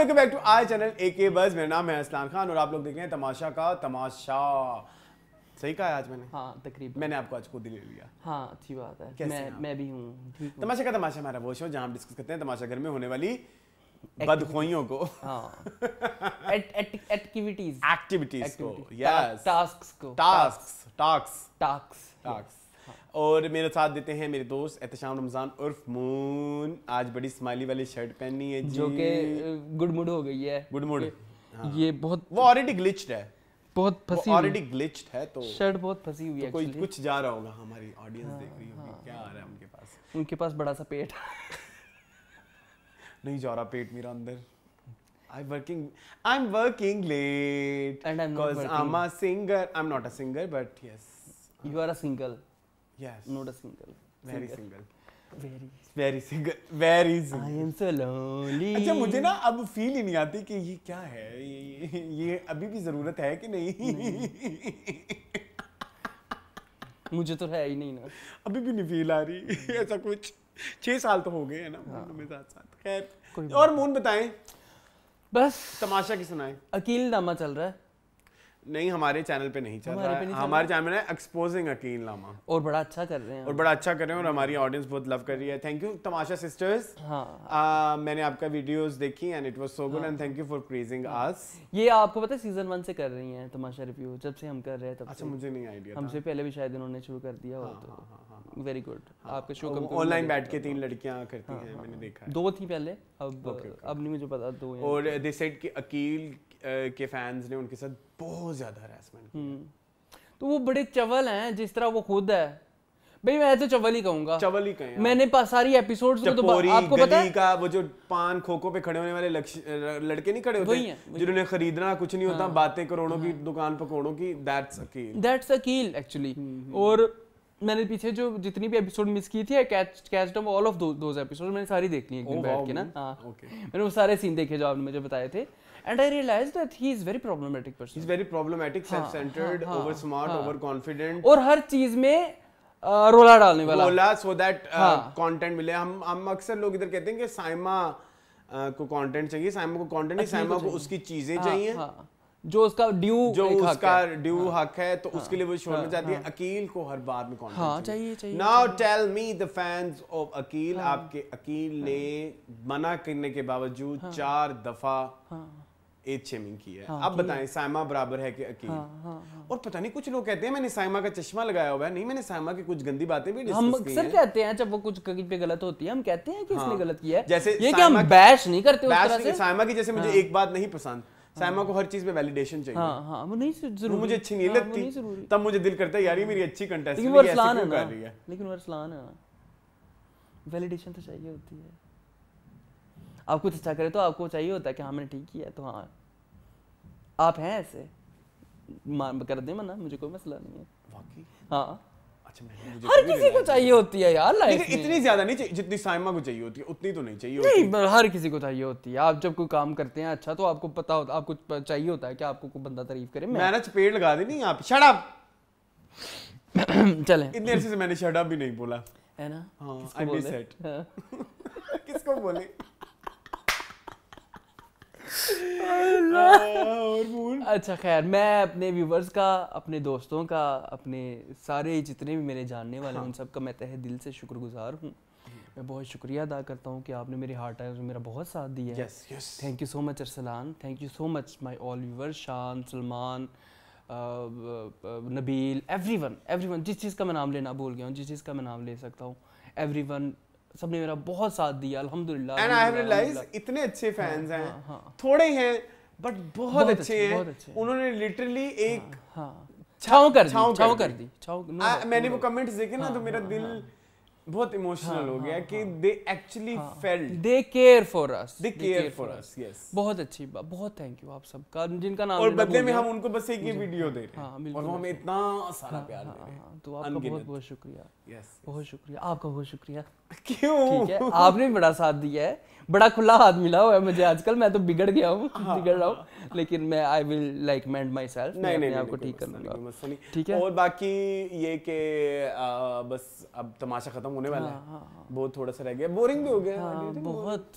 Welcome back to our channel AK buzz. मेरा नाम है अरसलान खान और आप लोग देख रहे हैं तमाशा का तमाशा। सही कहा आज मैंने? हाँ तकरीबन। मैंने आपको आज खुद ही ले लिया। हाँ अच्छी बात है। मैं भी हूँ। तमाशा का तमाशा हमारा वो शो जहाँ हम डिस्कस करते हैं तमाशा घर में होने वाली बदखोइयों को, एक्टिविटीज को, यस, टास्क्स। और मेरे साथ देते हैं मेरे दोस्त एहतेशाम रमजान उर्फ मून। आज बड़ी स्माइली वाली शर्ट पहनी है जो कि गुड मूड हो गई है। गुड मूड, हाँ। ये बहुत वो ऑलरेडी ग्लिच्ड है, बहुत फंसी, ऑलरेडी ग्लिच्ड है, तो शर्ट बहुत फंसी हुई है। कोई कुछ जा रहा होगा, हमारी ऑडियंस देख रही होगी, क्या आ रहा है उनके पास बड़ा सा पेट नहीं जा रहा पेट मेरा अंदर। I'm working late and I'm not working. I'm a singer. I'm not a singer, but yes. You are a single. Yes. Not a single. Very single. Very single. Very single. I am so lonely. अच्छा मुझे ना अब feel ही नहीं आती कि ये क्या है, ये अभी भी जरूरत है कि नहीं। मुझे तो है ही नहीं ना, अभी भी नहीं फील आ रही ऐसा कुछ। 6 साल तो हो गए है ना, साथ-साथ। खैर, और मून बताएं, बस तमाशा की सुनाएं। अकील नामा चल रहा है? नहीं, हमारे चैनल पे नहीं चल रहा है। हमारे चैनल है एक्सपोजिंग अकील नामा, और बड़ा अच्छा कर रहे हैं और हमारी ऑडियंस बहुत लव कर रही है। Thank you Tamasha sisters. हाँ, मैंने आपका वीडियोस देखी and it was so good and thank you for praising us. ये आपको पता है सीजन 1 से कर रही हैं तमाशा रिव्यू, जब से हम कर रहे हैं तब। अच्छा, मुझे नहीं आईडिया था, हमसे पहले भी शायद इन्होंने शुरू कर दिया हो तो। Very good. आपके शो को ऑनलाइन बैठ के 3 लड़कियां करती हैं, मैंने देखा है। 2 थी पहले, अब नहीं मुझे पता 2 हैं। और दे सेड कि अकील के फैंस ने उनके साथ बहुत ज्यादा हरासमेंट किया, तो वो बड़े चवल हैं जिस तरह वो खुद है। भाई मैं तो चवल ही कहूंगा, चवल ही कहें। मैंने सारी एपिसोड्स को तो आपको पता है का वो जो पान खोखो पे खड़े होने वाले लड़के नहीं खड़े होते जिन्होंने खरीदना कुछ नहीं होता, बातें करोड़ों की, दुकान पकौड़ों की, दैट्स अकील एक्चुअली। और मैंने पीछे जो जितनी भी एपिसोड मिस की थी, catched up all of those episode, मैंने सारी देख ली एक दिन बैठ के ना। मैंने वो सारे सीन देखे जो आपने मुझे बताए थे। And I realized that he is very problematic person. He's very problematic, self-centered, over-smart, over-confident. और हर चीज में रोला डालने वाला। रोला, so that content मिले। हम अक्सर लोग इधर कहते हैं कि साइमा को content चाहिए, साइमा को content नहीं, साइमा को उसकी चीजें चाहिए। जो उसका ड्यू हक है, तो उसके लिए वो शोर में जाती है। अकील को हर बात में कॉन्टेंट चाहिए। Now tell me the fans of Aqeel, आपके अकील ने मना करने के बावजूद 4 दफा एज शेमिंग की है। अब बताएं, साइमा बराबर है कि अकील? और पता नहीं, कुछ लोग कहते हैं मैंने साइमा का चश्मा लगाया हुआ है। नहीं, मैंने साइमा की कुछ गंदी बातें भी हम अक्सर कहते हैं। जब वो कुछ कहीं पे गलत होती है, हम कहते हैं कि इसने गलत किया है। जैसे ये कि हम बैश नहीं करते साइमा की। जैसे मुझे एक बात नहीं पसंद, साइमा को हर चीज में वैलिडेशन चाहिए। वो नहीं जरूरी, मुझे अच्छी नहीं लगती, तब मुझे दिल करता है यार ये मेरी अच्छी कंटेस्टेंट है, लेकिन अरसलान कर रही है। लेकिन अरसलान है, वैलिडेशन तो चाहिए होती है। आप कुछ अच्छा करें तो आपको चाहिए होता है कि हाँ मैंने ठीक किया, तो हाँ आप हैं ऐसे, कर दे मना, मुझे कोई मसला नहीं है वाकई। हाँ, हर किसी को चाहिए होती है यार लाइफ में। इतनी ज्यादा नहीं चाहिए जितनी साइमा को चाहिए होती है, उतनी तो नहीं चाहिए होती। नहीं, हर किसी को चाहिए होती है। आप जब कोई काम करते हैं अच्छा, तो आपको पता होता, आपको चाहिए होता है कि आपको कोई बंदा तारीफ करे। मैं ना पेड़ लगा देनी यहाँ पे, शट अप। चलें, इतने अरसे से मैंने शट अप भी नहीं बोला है ना। हाँ, आई मिस इट। किसको बोले? अच्छा खैर, मैं अपने व्यूवर्स का, अपने दोस्तों का, अपने सारे जितने भी मेरे जानने वाले उन सब का मैं तहे दिल से शुक्रगुजार हूँ। मैं बहुत शुक्रिया अदा करता हूँ कि आपने मेरे हार्ड टाइम्स में मेरा बहुत साथ दिया है। Thank you so much Arsalan, thank you so much my all viewers, Shan, Salman, Nabeel, everyone जिस चीज़ का मैं नाम लेना भूल गया हूँ, जिस चीज़ का मैं नाम ले सकता हूँ, एवरीवन, सबने मेरा बहुत साथ दिया अल्हम्दुलिल्लाह। एंड आई हैव रियलाइज्ड इतने अच्छे फैंस हैं, थोड़े हैं बट बहुत अच्छे हैं। उन्होंने लिटरली एक छांव कर दी। मैंने वो कमेंट्स देखे ना, तो मेरा दिल बहुत इमोशनल हो गया कि they actually felt, they care for us, they care for us. Yes, बहुत अच्छी बात, बहुत थैंक यू आप सबका, जिनका नाम। और बदले में हम उनको बस एक ही वीडियो दे रहे हैं और वो हमें इतना सारा प्यार दे रहे हैं, तो आपका बहुत-बहुत शुक्रिया। यस, बहुत शुक्रिया आपका, बहुत शुक्रिया। क्यों, ठीक है, आपने बड़ा साथ दिया है, बड़ा खुला हाथ मिला हुआ है मुझे। आजकल मैं तो बिगड़ गया हूँ, बिगड़ रहा हूँ, लेकिन मैं I will like mend myself, मैं आपको ठीक कर लूँगा, ठीक है। और बाकी ये कि बस अब तमाशा खत्म होने वाला है, बहुत थोड़ा सा रह गया, बोरिंग भी हो गया, बहुत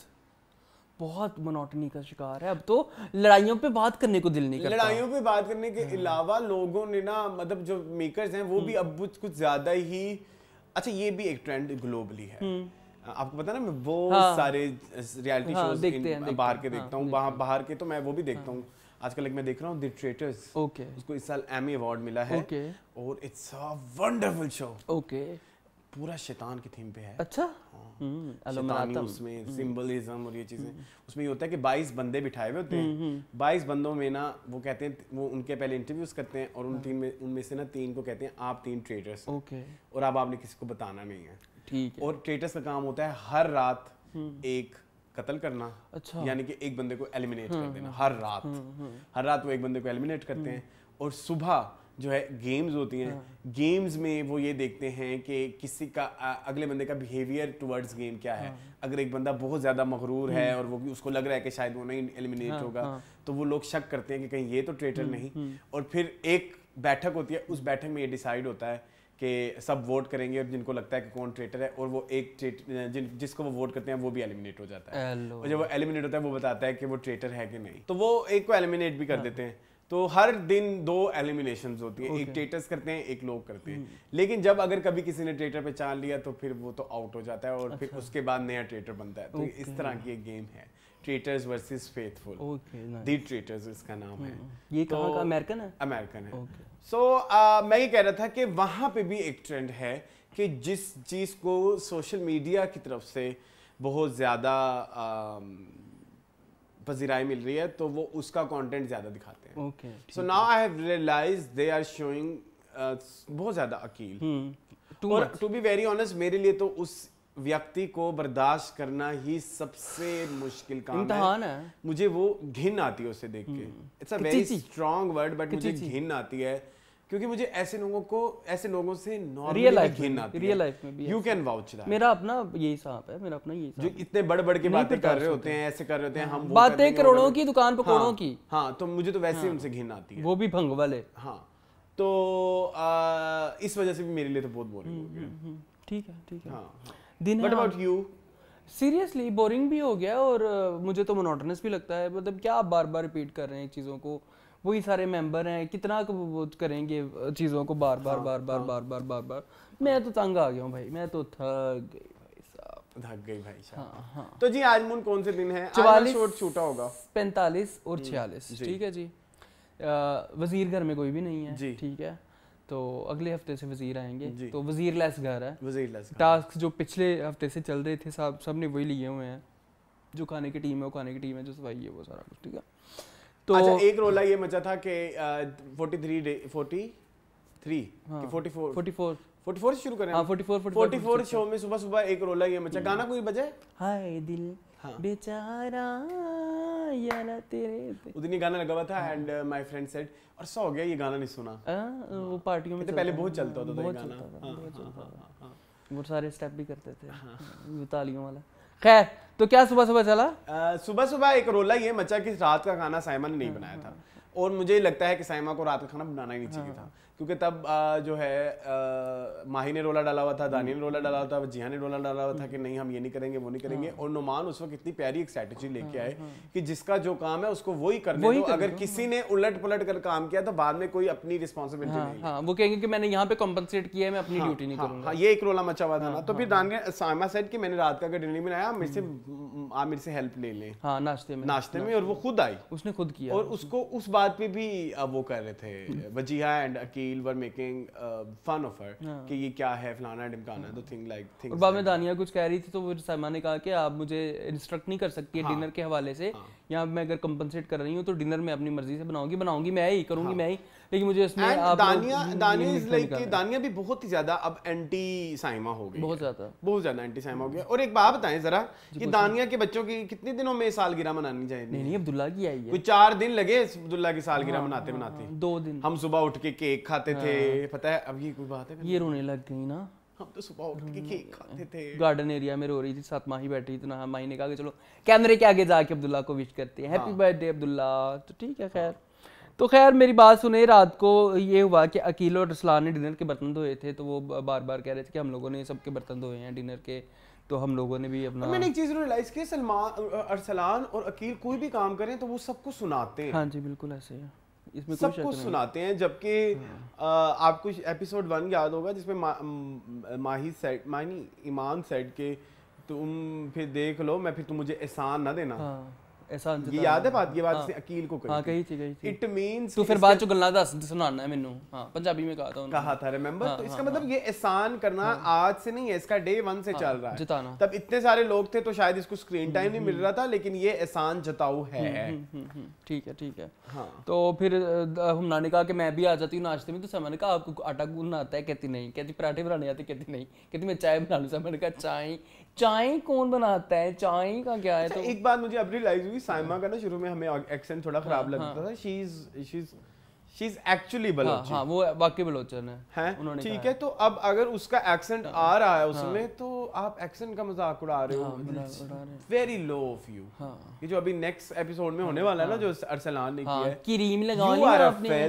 बहुत मोनोटनी का शिकार है। अब तो लड़ाइयों पे बात करने को दिल नहीं करता। लड़ाइयों पे बात करने के अलावा लोगों ने ना मतलब जो मेकर्स हैं वो भी अब कुछ ज्यादा ही अच्छा, ये भी एक ट्रेंड ग्लोबली है। आपको पता ना मैं वो सारे रियलिटी शोज बाहर के देखता हूँ, बाहर के तो मैं वो भी देखता हूँ। आजकल मैं देख रहा हूँ द ट्रेटर्स, उसको इस साल एमी अवार्ड मिला है और इट्स अ वंडरफुल शो। पूरा शैतान की थीम पे है। अच्छा शैतानी उसमें सिंबलिज्म और ये चीजें। उसमें ये होता है कि 22 बंदे बिठाए हुए होते हैं, 22 बंदों में ना वो कहते हैं, वो उनके पहले इंटरव्यूज करते हैं और उन टीम में उनमें से ना 3 को कहते हैं आप 3 ट्रेटर्स और अब आपने किसी को बताना नहीं है, ठीक है। और ट्रेटर्स का काम होता है हर रात एक कत्ल करना, अच्छा। यानी कि एक बंदे को एलिमिनेट कर देना हर रात। हर रात वो एक बंदे को एलिमिनेट करते हैं और सुबह जो है गेम्स होती हैं। गेम्स में वो ये देखते हैं कि किसी का अगले बंदे का बिहेवियर टुवर्ड्स गेम क्या है। अगर एक बंदा बहुत ज़्यादा मगरूर है और वो उसको लग रहा है कि शायद वो नहीं एलिमिनेट होगा तो वो लोग शक करते हैं कि कहीं ये तो ट्रेटर नहीं। और फिर एक बैठक होती है, उस बैठक में ये डिसाइड होता है कि सब वोट करेंगे और जिनको लगता है कि कौन ट्रेटर है और वो एक जिसको वो वोट करते हैं वो भी एलिमिनेट हो जाता है। और जब वो एलिमिनेट होता है वो बताता है कि वो ट्रेटर है कि नहीं, तो वो एक को एलिमिनेट भी कर देते हैं। तो हर दिन 2 एलिमिनेशंस होती हैं, एक ट्रेटर्स करते हैं, एक लोग करते हैं। लेकिन जब अगर कभी किसी ने ट्रेटर पे चाल लिया तो फिर वो तो आउट हो जाता है और अच्छा। फिर उसके बाद नया ट्रेटर बनता है। तो इस तरह की एक गेम है, Traitors versus Faithful, the Traitors इसका नाम है। ये तो अमेरिकन है, अमेरिकन है। सो मैं ये कह रहा था कि वहाँ पे भी एक ट्रेंड है कि जिस चीज को सोशल मीडिया की तरफ से बहुत ज्यादा पजीराई मिल रही है तो वो उसका कंटेंट ज्यादा दिखाते हैं। So now I have realised they are showing बहुत ज्यादा अकील। और टू बी वेरी ऑनेस्ट मेरे लिए तो उस व्यक्ति को बर्दाश्त करना ही सबसे मुश्किल काम है। मुझे वो घिन आती है उसे देख के। It's a very strong word but मुझे घिन आती है क्योंकि मुझे ऐसे लोगों को, ऐसे लोगों से रियल लाइफ में भी यू कैन वाउच दैट। मेरा अपना यही साहब है, मेरा अपना यही साहब जो इतने बड़े-बड़े की बातें कर रहे होते हैं, ऐसे कर रहे होते हैं, हम बातें करोड़ों की, दुकान पर करोड़ों की। हाँ तो मुझे तो वैसे उनसे घिन आती है, वो भी भंग वाले। हाँ तो इस वजह से भी मेरे लिए तो बहुत बोरिंग हो गया। ठीक है, ठीक है। What about you? Seriously boring भी हो गया और मुझे तो मोनोटोनस भी लगता है। मतलब क्या आप बार बार रिपीट कर रहे हैं चीजों को, वही सारे मेंबर हैं, कितना वो करेंगे चीज़ों को बार बार बार बार बार बार बार बार। मैं तो तंग आ गया हूँ भाई, मैं तो थक गई साहब, थक गई भाई साहब। हाँ, हाँ। तो जी आज मून कौन से दिन है? 44, 45 और 46। ठीक है जी। वजीर घर में कोई भी नहीं है, ठीक है। तो अगले हफ्ते से वजीर आएंगे, तो वजीर लेस घर है। टास्क जो पिछले हफ्ते से चल रहे थे साहब, सबने वही लिए हुए हैं। जो खाने की टीम है वो खाने की टीम है, जो सफाई है वो सारा कुछ, ठीक है। तो अच्छा एक रोला ये मचा था कि 44 शुरू करें। 44 शो में सुबह सुबह एक रोला ये मचा, गाना कोई बजे हाय दिल बेचारा यारा तेरे, उतनी गाना लगा हुआ था। एंड माय फ्रेंड सेड अरसा हो गया ये गाना नहीं सुना। वो पार्टियों में पहले बहुत चलता होता था ये गाना, वो सारे स्टेप भी करते थे तालियों वाला। खैर तो क्या सुबह सुबह चला? सुबह सुबह एक रोला ये मचा कि रात का खाना साइमा ने नहीं बनाया था। और मुझे लगता है कि साइमा को रात का खाना बनाना ही नहीं चाहिए था, क्योंकि तब जो है माही ने रोला डाला हुआ था, दानिया ने रोला डाला हुआ था, जिया ने रोला डाला हुआ था कि नहीं हम ये नहीं करेंगे वो नहीं करेंगे। और नुमान उस वक्त इतनी प्यारी एक स्ट्रैटेजी लेके आए कि जिसका जो काम है उसको वही करने दो। अगर किसी ने उलट पुलट कर काम किया तो बाद में कोई अपनी रिस्पॉन्सिबिलिटी नहीं, वो कहेंगे कि मैंने यहाँ पे कॉम्पनसेट किया है, मैं अपनी ड्यूटी नहीं करूंगा। ये एक रोला मचा हुआ था ना। तो फिर दानिया साइमा सेड कि मैंने रात का डिनर नहीं बनाया, आप मेरे से हेल्प ले लें नाश्ते में। और वो खुद आई, उसने खुद किया। और उसको उस बात पे भी वो कर रहे थे Wajiha and Aqeel were making fun of her कि ये क्या है फलाना ढिमकाना, तो थिंग लाइक थिंग्स। और बाद में दानिया कुछ कह रही थी तो वो साइमा ने कहा कि आप मुझे इंस्ट्रक्ट नहीं कर सकती है डिनर के हवाले से, या मैं अगर कंपनसेट कर रही हूँ तो डिनर में अपनी मर्जी से बनाऊंगी मैं ही करूंगी मैं ही। लेकिन मुझे इसमें दानिया भी बहुत ही ज्यादा अब एंटी साइमा हो गई, बहुत ज्यादा एंटी साइमा हो गया। और एक बात बताएं जरा कि दानिया के बच्चों की कितने दिनों में सालगिरह मनानी चाहिए? नहीं अब्दुल्ला की आई है, कोई 4 दिन लगे अब्दुल्ला की सालगिरह मनाते। 2 दिन हम सुबह उठ के केक खाते थे, पता है। अब ये कोई बात है? ये रोने लग गई ना। हम तो सुबह उठ के केक खाते थे, गार्डन एरिया में रो रही थी, साथ माही बैठी थी ना। माही ने कहा कि चलो कैमरे के आगे जाके अब्दुल्ला को विश करते हैं, हैप्पी बर्थडे अब्दुल्ला। तो ठीक है, खैर तो खैर मेरी बात सुने, रात को ये हुआ कि अकील और अरसलान ने डिनर के बर्तन धोए थे, तो वो बार बार कह रहे थे कि हम लोगों ने सबके बर्तन धोए हैं डिनर के, तो हम लोगों ने भी अपना। मैंने एक चीज़ रियलाइज़ की, सलमान, अरसलान और अकील कोई भी काम करें तो वो सबको सुनाते हैं। हाँ जी बिल्कुल ऐसे है, इसमें सबको सुनाते हैं। जबकि आपको एपिसोड 1 याद होगा जिसमें ईमान सेट के तुम फिर देख लो मैं फिर तुम मुझे एहसान ना देना। एहसान ये याद है बात, ये बात अकील को कही थी। इट मींस तो फिर बाद चो गल्ला दस सुनाना है मेनू, पंजाबी में कहा था रिमेंबर। तो इसका मतलब ये एहसान करना आज से नहीं है, इसका डे 1 से चल रहा है जिताना। तब इतने सारे लोग थे तो शायद इसको स्क्रीन टाइम नहीं मिल रहा था, लेकिन ये एहसान जताऊ है। ठीक है ठीक है। तो फिर हमना ने कहा कि मैं भी आ जाती हूँ नाश्ते में, तो सैमा ने कहा आपको आटा गूंदना आता है? कहती नहीं। कहती पराठे बनाने आते? कहती नहीं। कहती मैं चाय बना लूँ। सैमा ने कहा चाय? चाय कौन बनाता है, चाय का क्या है? तो एक बात मुझे अब रियलाइज हुई, साइमा का ना शुरू में हमें एक्सेंट थोड़ा खराब लगता था। She is actually Baloch. हाँ, वो वाकई बलोचन है उन्होंने। ठीक है, तो अब अगर उसका एक्सेंट आ रहा है उसमें, तो आप एक्सेंट का मजाक उड़ा रहे हो। Very low of you. ये जो अभी नेक्स्ट एपिसोड में होने वाला है ना, जो अरसलान ने किया है, क्रीम लगा ली आपने,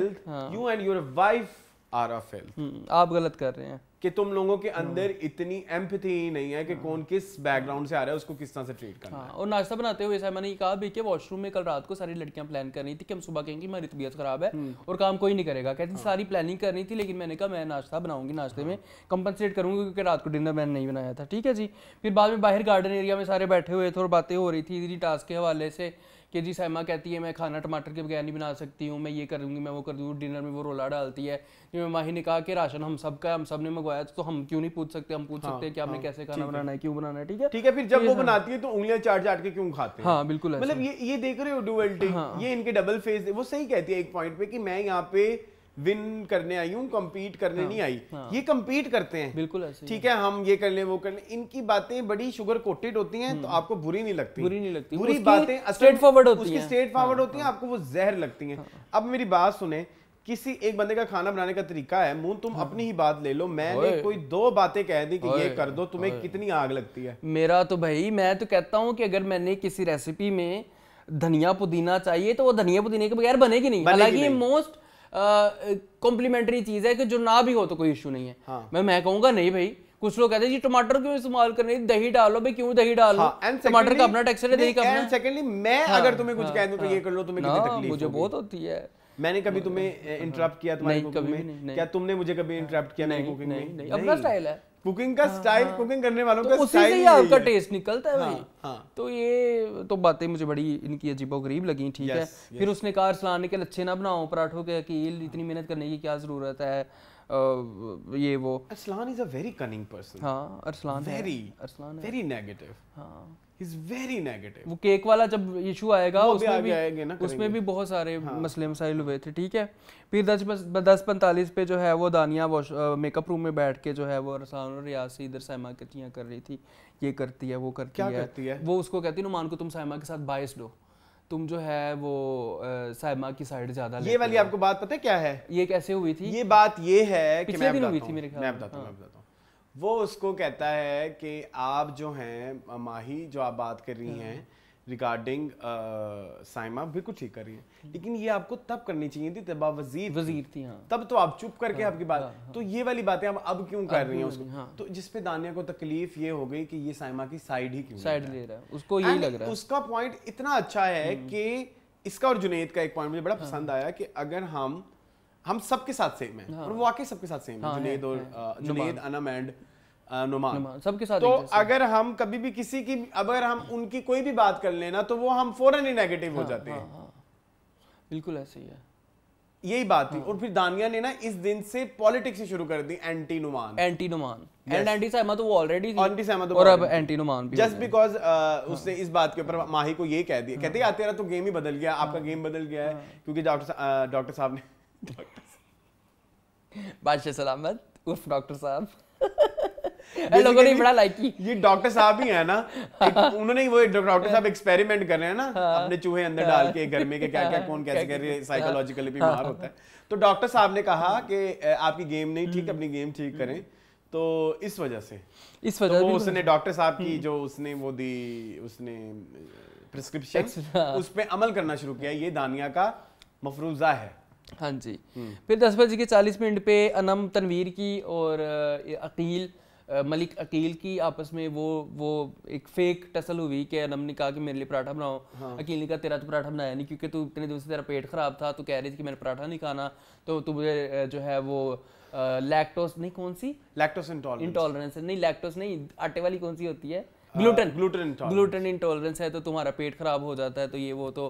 you and your wife are a filth. आप गलत कर रहे हैं कि तुम लोगों के अंदर इतनी एम्पैथी नहीं है कि कौन किस बैकग्राउंड से आ रहा है, उसको किस तरह से ट्रीट करना है। और नाश्ता बनाते हुए साइमा ने कहा भी कि वॉशरूम में कल रात को सारी लड़कियां प्लान कर रही थी कि हम सुबह कहेंगे हमारी तबीयत खराब है और काम कोई नहीं करेगा। कहती सारी प्लानिंग करनी थी, लेकिन मैंने कहा मैं नाश्ता बनाऊंगी, नाश्ते में कंपनसेट करूंगी क्योंकि रात को डिनर मैंने नहीं बनाया था। ठीक है जी। फिर बाद में बाहर गार्डन एरिया में सारे बैठे हुए थे और बातें हो रही थी टास्क के हवाले से कि जी साइमा कहती है मैं खाना टमाटर के बगैर नहीं बना सकती हूँ, मैं ये करूँगी मैं वो कर दूँगी, डिनर में वो रोला डालती है। जिसमें माही ने कहा कि राशन हम सब का है, हम सब ने मंगवाया, तो हम क्यों नहीं पूछ सकते, हम पूछ सकते हैं कि आपने कैसे खाना बनाना है, क्यों बनाना है। ठीक है ठीक है। फिर जब वो बनाती है तो उंगलियां चाट के क्यों खाते हैं। हाँ बिल्कुल, मतलब ये देख रहे हो डुअलिटी, ये इनके डबल फेस। वो सही कहती है एक पॉइंट पे कि मैं यहाँ पे विन करने आई हूँ, कम्पीट करने नहीं आई। ये कम्पीट करते हैं बिल्कुल ऐसे। ठीक है, हम ये कर लें वो कर लें। इनकी बातें बड़ी शुगर कोटेड होती हैं, तो आपको बुरी नहीं लगती, बुरी नहीं लगती, बुरी बातें स्ट्रेट फॉरवर्ड होती हैं, स्ट्रेट फॉरवर्ड होती हैं, आपको वो जहर लगती हैं। अब मेरी बात सुने, किसी एक बंदे का खाना बनाने का तरीका है, मून तुम अपनी ही बात ले लो, मैंने कोई 2 बातें कह दी कि ये कर दो, तुम्हें कितनी आग लगती है। मेरा तो भाई मैं तो कहता हूँ कि अगर मैंने किसी रेसिपी में धनिया पुदीना चाहिए तो वो धनिया पुदीने के बगैर बनेगी नहीं। हालांकि मोस्ट कॉम्प्लीमेंट्री चीज़ है कि जो ना भी हो तो कोई इशू नहीं है। मैं कहूँगा नहीं भाई। कुछ लोग कहते हैं जी टमाटर क्यों इस्तेमाल करने, दही डालो भाई, क्यों दही डालो, टमाटर का अपना टेक्सचर है, दही का अपना। सेकंडली मैं अगर तुम्हें कुछ कह दूं तो ये कर लो, तुम्हें कितनी तकलीफ मुझे बहुत होती है। मैंने कभी तुम्हें इंटरप्ट किया तुम्हारी कुकिंग में? क्या तुमने मुझे कभी इंटरप्ट किया मेरी कुकिंग में? अपना स्टाइल है कुकिंग का, स्टाइल कुकिंग करने वालों तो का स्टाइल, उसी से ही आपका टेस्ट निकलता है। तो ये तो बातें मुझे बड़ी इनकी अजीबोगरीब लगी। ठीक है। फिर उसने कहा अरसलान के लच्छे ना बनाओ, पराठों के अकील, इतनी मेहनत करने की क्या जरूरत है, ये वो। Arsalan is a very cunning person. हाँ अरसलान वेरी नेगेटिव। हाँ He's very negative। वो केक वाला जब इशू आएगा उसमें भी बहुत सारे मसले मसाइल हुए थे। ठीक है। फिर 10:45 पे जो है वो दानिया मेकअप रूम में बैठ के जो है वो अरसलान और रियाज से इधर साइमा कतियाँ कर रही थी, ये करती है वो करती है, करती है। वो उसको कहती है नुमान को तुम साइमा के साथ बायस्ड हो, तुम जो है वो साइमा की साइड ज्यादा। ये वाली आपको बात पता है क्या है, ये कैसे हुई थी? ये बात ये है कि वो उसको कहता है कि आप जो हैं माही, जो आप बात कर रही हैं रिगार्डिंग साइमा, बिल्कुल ठीक कर रही हैं, लेकिन ये आपको तब करनी चाहिए थी जब आप वजीर थी। तब तो आप चुप करके आपकी बात तो ये वाली बातें आप अब क्यों कर रही हैं उसको? तो जिसपे दानिया को तकलीफ ये हो गई कि ये साइमा की साइड ही क्यों ले रहा है, उसको ये लग रहा है। उसका पॉइंट इतना अच्छा है कि इसका और जुनेद का एक पॉइंट मुझे बड़ा पसंद आया कि अगर हम सबके साथ सेम है। और वाकई सबके साथ सेम है, जुनेद और जुनेद, अनम एंड नुमान सबके साथ। तो अगर हम कभी भी किसी की अगर हम उनकी कोई भी बात कर लेना तो वो हम फौरन ही नेगेटिव हो जाते हैं। बिल्कुल ऐसे ही है, यही बात थी। और फिर दानिया ने ना इस दिन से पॉलिटिक्स ही शुरू कर दी, anti Numan and anti Saima. तो वो ऑलरेडी एंटी साइमा और अब एंटी नुमान भी, जस्ट बिकॉज उसने इस बात के ऊपर माही को ये कह दिया। कहते हैं तेरा तो गेम ही बदल गया, आपका गेम बदल गया है क्योंकि डॉक्टर साहब ने बादशाह सलामत उर्फ डॉक्टर साहब लोगों ने बड़ा लाइक की। ये डॉक्टर साहब ही है ना, उन्होंने वो डॉक्टर साहब एक्सपेरिमेंट कर रहे हैं ना, अपने चूहे अंदर डाल के घर में के क्या क्या कौन कैसे कर रहे, साइकोलॉजिकली बीमार होता है। तो डॉक्टर साहब ने कहा कि आपकी गेम नहीं ठीक, अपनी गेम ठीक करें। तो इस वजह से तो उसने डॉक्टर साहब की जो उसने प्रिस्क्रिप्शन उस पर अमल करना शुरू किया। ये दानिया का मफरूज़ा है। हाँ जी। फिर 10:40 पे अनम तनवीर की और अकील मलिक अकील की आपस में वो एक फेक टसल हुई कि अनम ने कहा कि मेरे लिए पराठा बनाओ। हाँ। अकील ने कहा तेरा तो पराठा बनाया नहीं क्योंकि तू इतने दिन से तेरा पेट ख़राब था, तो कह रही थी कि मैंने पराठा नहीं खाना, तो तू मुझे जो है वो लैक्टोस नहीं कौन सी लैक्टोस इंटॉलरेंस नहीं लैक्टोस नहीं आटे वाली कौन सी होती है ग्लूटेन इंटॉलरेंस है, तो तुम्हारा पेट खराब हो जाता है, तो ये वो तो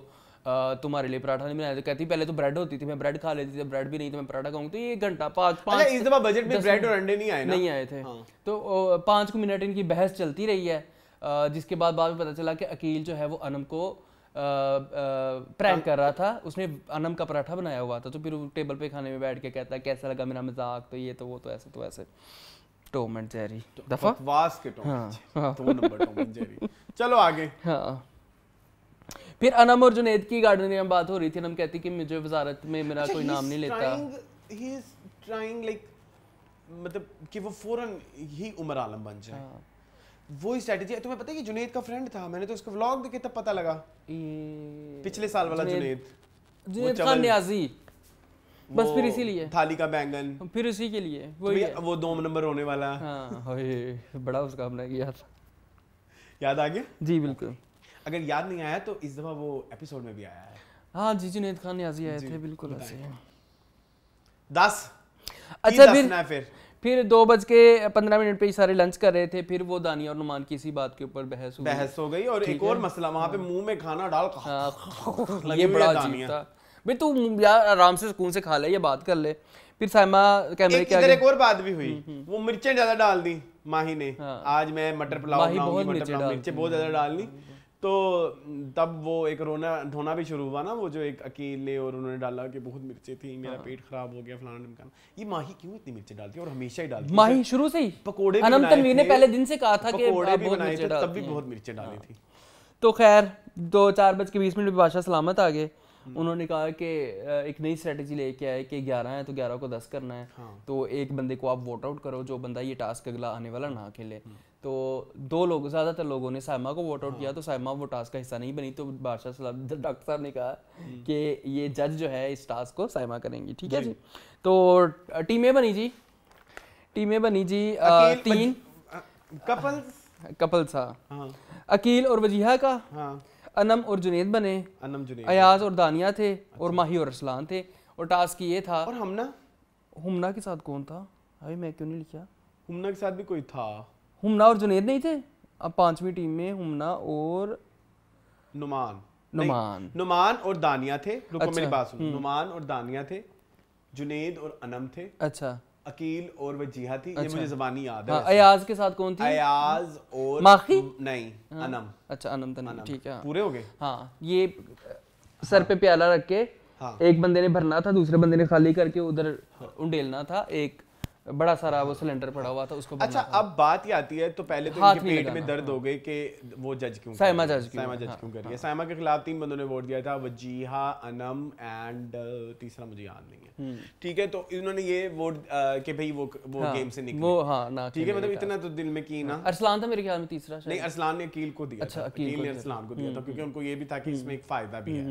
तुम्हारे लिए पराठा नहीं बनाया। तो कहती पहले तो ब्रेड होती थी, मैं ब्रेड खा लेती थी, ब्रेड भी नहीं तो मैं पराठा खाऊंगी। तो ये घंटा पाँच इस दफा बजट में ब्रेड और अंडे नहीं आए थे। हाँ। तो 5 मिनट इनकी बहस चलती रही है, जिसके बाद में पता चला कि अकील जो है वो अनम को प्रैंक कर रहा था, उसने अनम का पराठा बनाया हुआ था। तो फिर टेबल पे खाने में बैठ के कहता है कैसा लगा मेरा मजाक, तो ये तो वो तो ऐसे टॉम एंड जेरी बकवास के टॉम। चलो आगे। हाँ, फिर अनम और जुनैद की गार्डन में बात हो रही थी। अनम कहती कि मुझे वजारत में मेरा कोई नाम नहीं लेता। ही इज ट्राइंग लाइक मतलब कि वो फौरन ही उमर आलम बन जाए। हाँ। वो स्ट्रेटजी तुम्हें पता है कि जुनैद का फ्रेंड था, मैंने तो उसका व्लॉग देखे तब पता लगा, पिछले साल वाला जुनैद खान न्याजी, बस फिर इसीलिए थाली का बैंगन, फिर उसी के लिए वो 2 नंबर होने वाला। हाँ, बड़ा उसका हमने याद आ गया जी बिल्कुल। अगर याद नहीं आया तो इस दफा वो एपिसोड में भी आया है। हाँ जी, जुनैद खान नियाज़ी आए थे बिल्कुल ऐसे। 10 अच्छा फिर 2:15 पे सारे लंच कर रहे थे। फिर वो दानिया और नुमान की इसी बात के ऊपर बहस हो गई, और एक और मसला वहाँ पे मुंह में खाना डाल खा भाई तू यार आराम से सुकून से खा ले या बात कर ले। फिर साइमा कैमरे के आगे एक और बात भी हुई, वो मिर्चें ज्यादा डाल दी माही ने। आज मैं मटर पुलाव बनाऊंगी, मिर्चें बहुत ज्यादा डाल दी, तो तब वो एक रोना धोना भी शुरू हुआ ना, वो जो एक अकील ने और उन्होंने डाला कि बहुत मिर्चें थी, मेरा पेट खराब हो गया फलाना ढिमकाना। ये माही क्यों इतनी मिर्चें डालती है और हमेशा ही डालती है? माही शुरू से ही पकोड़े अनम तनवीर ने पहले दिन से कहा था कि पकोड़े भी बनाए थे तब भी बहुत मिर्चें डाली थी। तो खैर 4:20 पे बादशाह सलामत आ गए। उन्होंने कहा कि एक नई स्ट्रेटजी लेके आए कि 11 है तो 11 को 10 करना है। हाँ। तो एक बंदे को आप वोट आउट करो, जो बंदा ये टास्क अगला आने वाला ना खेले। तो 2 लोग ज़्यादातर लोगों ने साइमा को वोट आउट किया, तो साइमा वो टास्क का हिस्सा नहीं बनी। तो बादशाह सलाम डॉक्टर साहब ने कहा कि ये जज जो है इस टास्क को साइमा करेंगी, ठीक है जी। तो टीमें बनी जी 3 कपल्स। हाँ, अकील और वजीहा का। हाँ, अनम और जुनैद बने, अयाज और दानिया थे। अच्छा। और माही और अरसलान थे, और टास्क ये था। और हमना के साथ कौन था? अभी मैं क्यों नहीं लिखा, हमना के साथ भी कोई था। हमना और जुनैद नहीं थे। अब 5वीं टीम में हमना और नुमान और दानिया थे। रुको मेरी बात सुनो, नुमान और दानिया थे, जुनैद और अनम थे। अच्छा, अकील और वजीहा थी। अच्छा। ये मुझे ज़बानी याद है। अयाज के साथ कौन थी? अयाज और माखी नहीं। हाँ। अनम। अच्छा, अनम तनवीर, ठीक है, पूरे हो गए। हाँ, ये सर पे प्याला रख के। हाँ। एक बंदे ने भरना था, दूसरे बंदे ने खाली करके उधर उंडेलना था। एक बड़ा सारा वो सिलेंडर पड़ा हुआ था, उसको भरना। अच्छा, अब बात ये आती है तो पहले तो इनके पेट में दर्द हो गई कि वो जज क्यों, साइमा जज क्यों कर रही है। साइमा के खिलाफ 3 बंदों ने वोट दिया था, वजीहा, अनम एंड तीसरा मुझे याद नहीं है, ठीक है। तो इन्होंने ये वोट कि भाई वो गेम से निकले, ठीक है, मतलब इतना तो दिल में की ना। अरसलान था मेरे ख्याल में तीसरा, नहीं अरसलान ने अकील को दिया। अच्छा, अकील ने अरसलान को दिया था क्योंकि उनको ये भी था कि इसमें एक फायदा भी है।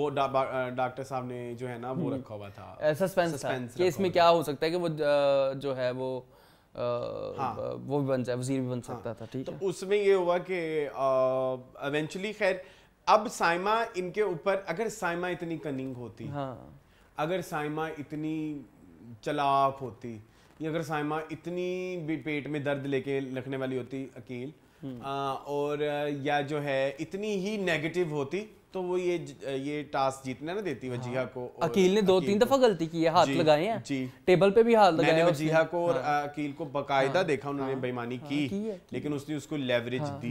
वो डॉक्टर साहब ने जो है ना वो रखा हुआ था सस्पेंस कि इसमें क्या हो सकता है कि वो जो है वो वो भी बन जाए, वजीर भी बन सकता था, ठीक है। तो उसमें ये हुआ कि इवेंचुअली खैर अब साइमा इनके ऊपर, अगर साइमा इतनी कनिंग होती। हाँ। अगर साइमा इतनी चलाक होती, अगर साइमा इतनी भी पेट में दर्द लेके रखने वाली होती अकील, और या जो है इतनी ही नेगेटिव होती, तो वो ये टास्क जीतने ना देती वजीहा। हाँ। को और अकील ने 2-3 दफा गलती की है, हाथ लगाए हैं जी, टेबल पे भी हाथ लगाए हैं वजीहा को और अकील को बकायदा। हाँ। देखा उन्होंने बेईमानी की, लेकिन उसने उसको लेवरेज दी,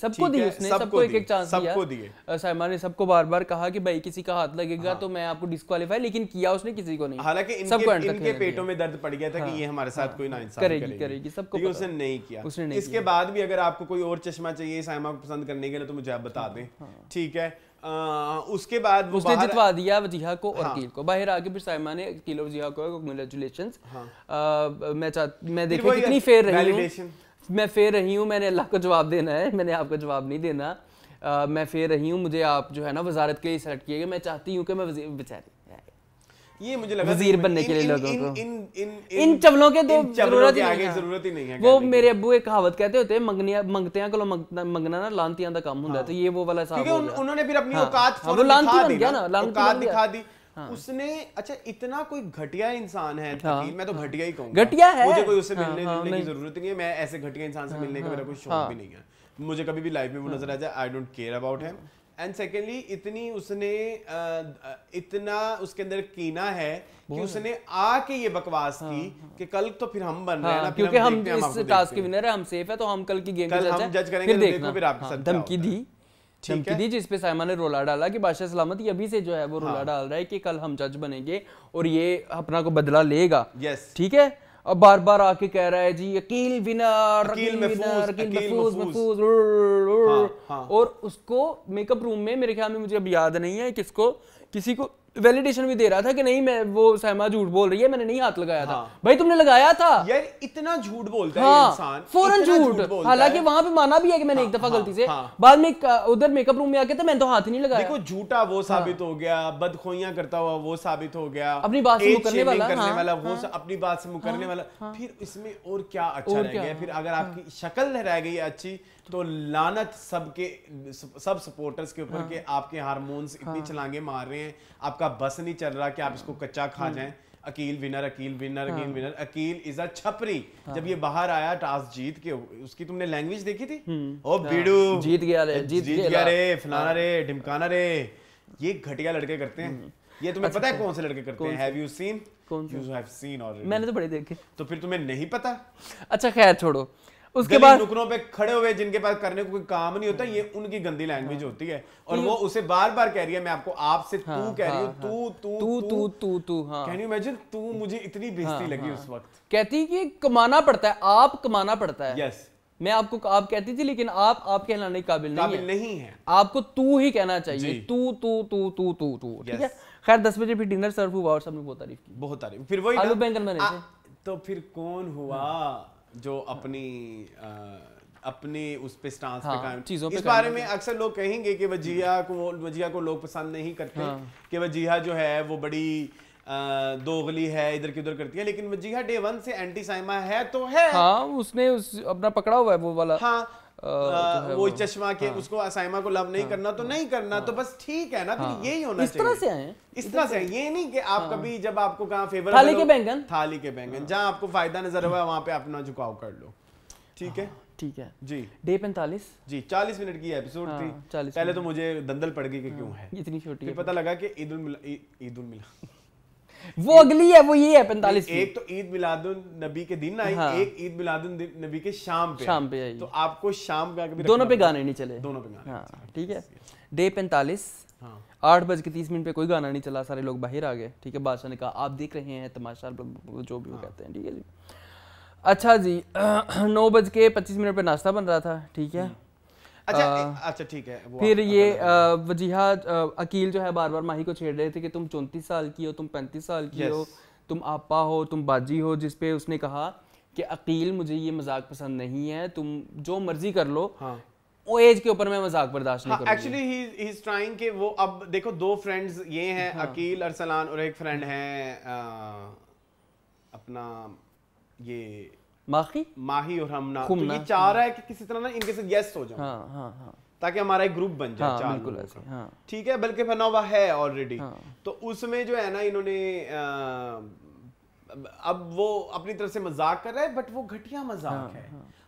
सबको दी उसने, सबको एक चांस दिया। साइमा ने सबको बार-बार कहा कि भाई किसी का हाथ लगेगा तो मैं आपको डिस्क्वालीफाई, लेकिन किया उसने किसी को नहीं। हालांकि इनके पेटों में दर्द पड़ गया था कि ये हमारे साथ कोई नाइंसाफी करेगी, सबको उसने नहीं किया। इसके बाद भी अगर आपको कोई और चश्मा चाहिए साइमा को पसंद करने के लिए तो मुझे आप बता दें, ठीक है। उसके बाद वो उसने जितवा दिया वजीहा को और अकील को। बाहर आके फिर साइमा ने अकील और वजीहा को कांग्रेचुलेशंस। हाँ। मैं देखो कितनी फेयर रही हूँ, मैंने अल्लाह को जवाब देना है, मैंने आपको जवाब नहीं देना। मैं फेयर रही हूँ, मुझे आप जो है ना वजारत के लिए सेलेक्ट किए गए, मैं चाहती हूँ कि मैं बेचारी ये मुझे लगा वजीर बनने के लिए लोगों को इन चवलों के तो जरूरत ही नहीं है। वो मेरे अब्बू एक कहावत कहते होते हैं, मंगते हैं को मंगना ना लांतियां दा काम हुंदा है, तो ये वो वाला हिसाब हो गया। उन्होंने फिर अपनी औकात दिखा दी उसने। अच्छा इतना कोई घटिया इंसान है, मैं तो घटिया ही कहूँगा, घटिया है, मुझे कोई उससे मिलने की जरूरत नहीं है। मैं ऐसे घटिया इंसान से मिलने का मेरा कोई शौक भी नहीं है, मुझे कभी भी लाइफ में वो नजर आ जाए I don't care about him. And secondly इतनी उसने इतना उसके अंदर कीना है कि उसने आके ये बकवास की कि कल तो फिर हम बन रहे हैं ना, क्योंकि हम इस टास्क के विनर है, हम सेफ है, तो हम कल की गेम हम जज करेंगे, देखो फिर आपके साथ। धमकी दी, धमकी दी जिसपे साइमा ने रोला डाला कि बादशाह सलामत अभी से जो है वो रोला डाल रहा है कि कल हम जज बनेंगे और ये अपना को बदला लेगा। यस ठीक है, अब बार बार आके कह रहा है जी अकील विनर, अकील विनर, महफूज महफूज, और उसको मेकअप रूम में मेरे ख्याल में, मुझे अब याद नहीं है किसको, किसी को वैलिडेशन भी दे रहा था कि नहीं मैं वो साइमा झूठ बोल रही है, मैंने नहीं हाथ लगाया था। भाई तुमने लगाया था यार, इतना झूठ बोलता है इंसान, फौरन झूठ। हालांकि वहां पे माना भी है कि मैंने एक दफा गलती से, बाद में उधर मेकअप रूम में आके तो मैंने तो हाथ नहीं लगाया। देखो झूठा वो साबित हो गया, बदखोइयां करता हुआ वो साबित हो गया, अपनी बात से मुकरने वाला वो अपनी बात से मुकरने वाला, फिर इसमें और क्या अच्छा रह गया। फिर अगर आपकी शक्ल रह गई अच्छी तो लानत सब सपोर्टर्स के ऊपर के आपके हार्मोन्स इतनी छलांगे मार रहे हैं, आपका बस नहीं चल रहा कि आप इसको कच्चा खा जाएं। Aqeel winner, Aqeel winner, Aqeel winner, Aqeel is a छपरी। जब ये बाहर आया टास्क जीत के, उसकी तुमने लैंग्वेज देखी थी, ओ बीडू जीत गया रे, फलाना रे, ढिमकाना रे, ये घटिया लड़के करते हैं। ये तुम्हें पता है कौन से लड़के करते हैं? Have you seen? You have seen already. मैंने तो बड़े देखे। तो फिर तुम्हें नहीं पता? अच्छा खैर छोड़ो। उसके बाद नुकरों पे खड़े हुए जिनके पास करने को कोई काम नहीं होता, ये उनकी गंदी लैंग्वेज होती है, और वो उसे बार बार कह रही है मैं आपको आपसे तू कह रही हूँ, तू तू तू तू तू तू। कैन यू इमेजिन, तू मुझे इतनी बेइज्जती लगी उस वक्त। कहती कि कमाना पड़ता है, आप कमाना पड़ता है। यस मैं आपको आप कहती थी, लेकिन आप कहलाने के काबिल नहीं है, आपको तू ही कहना चाहिए, तू तू तू तू तू तू। ठीक है खैर 10 बजे फिर डिनर सर्व हुआ और सबने बहुत तारीफ की। फिर वही आलू बैंगन बने थे, तो फिर कौन हुआ जो अपनी उस पे स्टांस पे कायम। चीजों पे इस बारे में अक्सर लोग कहेंगे कि वजीहा को लोग पसंद नहीं करते, कि वजीहा जो है वो बड़ी दोगली है, इधर की उधर करती है, लेकिन वजीहा डे वन से एंटी साइमा है तो है। उसने अपना पकड़ा हुआ है वो वाला। वो चश्मा के उसको साइमा को लव नहीं करना तो नहीं करना, तो बस ठीक है ना, फिर यही होना चाहिए। इस तरह से ये नहीं कि आप कभी जब आपको कहाँ फेवर थाली के बैंगन जहाँ आपको फायदा नजर हुआ वहाँ पे अपना झुकाव कर लो। ठीक है जी। डे 45 जी 40 मिनट की एपिसोड थी। पहले तो मुझे दंदल पड़ गई कि क्यों है इतनी छोटी, फिर पता लगा की ईद उल मिलाद वो अगली है, वो ये है 45। एक तो ईद मिलादुन नबी के दिन आई, एक ईद मिलादुन नबी के शाम पे आई, तो आपको शाम का दोनों पे गाने नहीं चले, दोनों पे गाने ठीक है। डे 45 8:30 पे कोई गाना नहीं चला, सारे लोग बाहर आ गए। ठीक है बादशाह ने कहा आप देख रहे हैं तमाशा, जो भी वो कहते हैं। ठीक है जी। अच्छा जी 9:25 पे नाश्ता बन रहा था। ठीक है अच्छा ठीक है। फिर ये वजीहा अकील जो है बार बार माही को छेड़ रहे थे कि तुम 34 साल की हो, तुम 35 साल की हो, तुम आपा हो, तुम बाजी हो, जिसपे उसने कहा कि अकील मुझे ये मजाक पसंद नहीं है, तुम जो मर्जी कर लो, वो एज के ऊपर मैं मजाक बर्दाश्त नहीं करूंगा। एक्चुअली ही इज ट्राइंग कि वो अब देखो 2 फ्रेंड्स ये हैं अकील अरसलान, और एक फ्रेंड है अपना ये माही और हमना, तो ये चाह रहा है कि किसी तरह ना इनके साथ यस हो जाओ ताकि हमारा एक ग्रुप बन जाए चार। ठीक है बल्कि बना हुआ है ऑलरेडी। तो उसमें जो है ना इन्होंने अब वो अपनी तरफ से मजाक कर रहा है, बट वो घटिया मजाक है।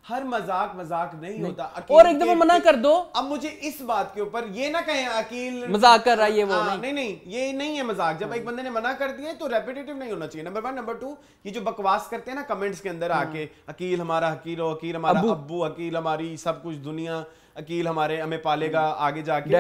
हर मजाक नहीं होता। और एक दफा मना कर दो। अब मुझे इस बात के ऊपर ये ना कहें अकील मजाक कर रहा है, ये वो नहीं, ये नहीं है मजाक। जब एक बंदे ने मना कर दिया तो रेपिटेटिव नहीं होना चाहिए। नंबर 1, नंबर 2 ये जो बकवास करते हैं ना कमेंट्स के अंदर आके, अकील हमारा अकील हो, अकील हमारा अब्बू, अकील हमारी सब कुछ दुनिया, अकील हमारे हमें पालेगा आगे जाके।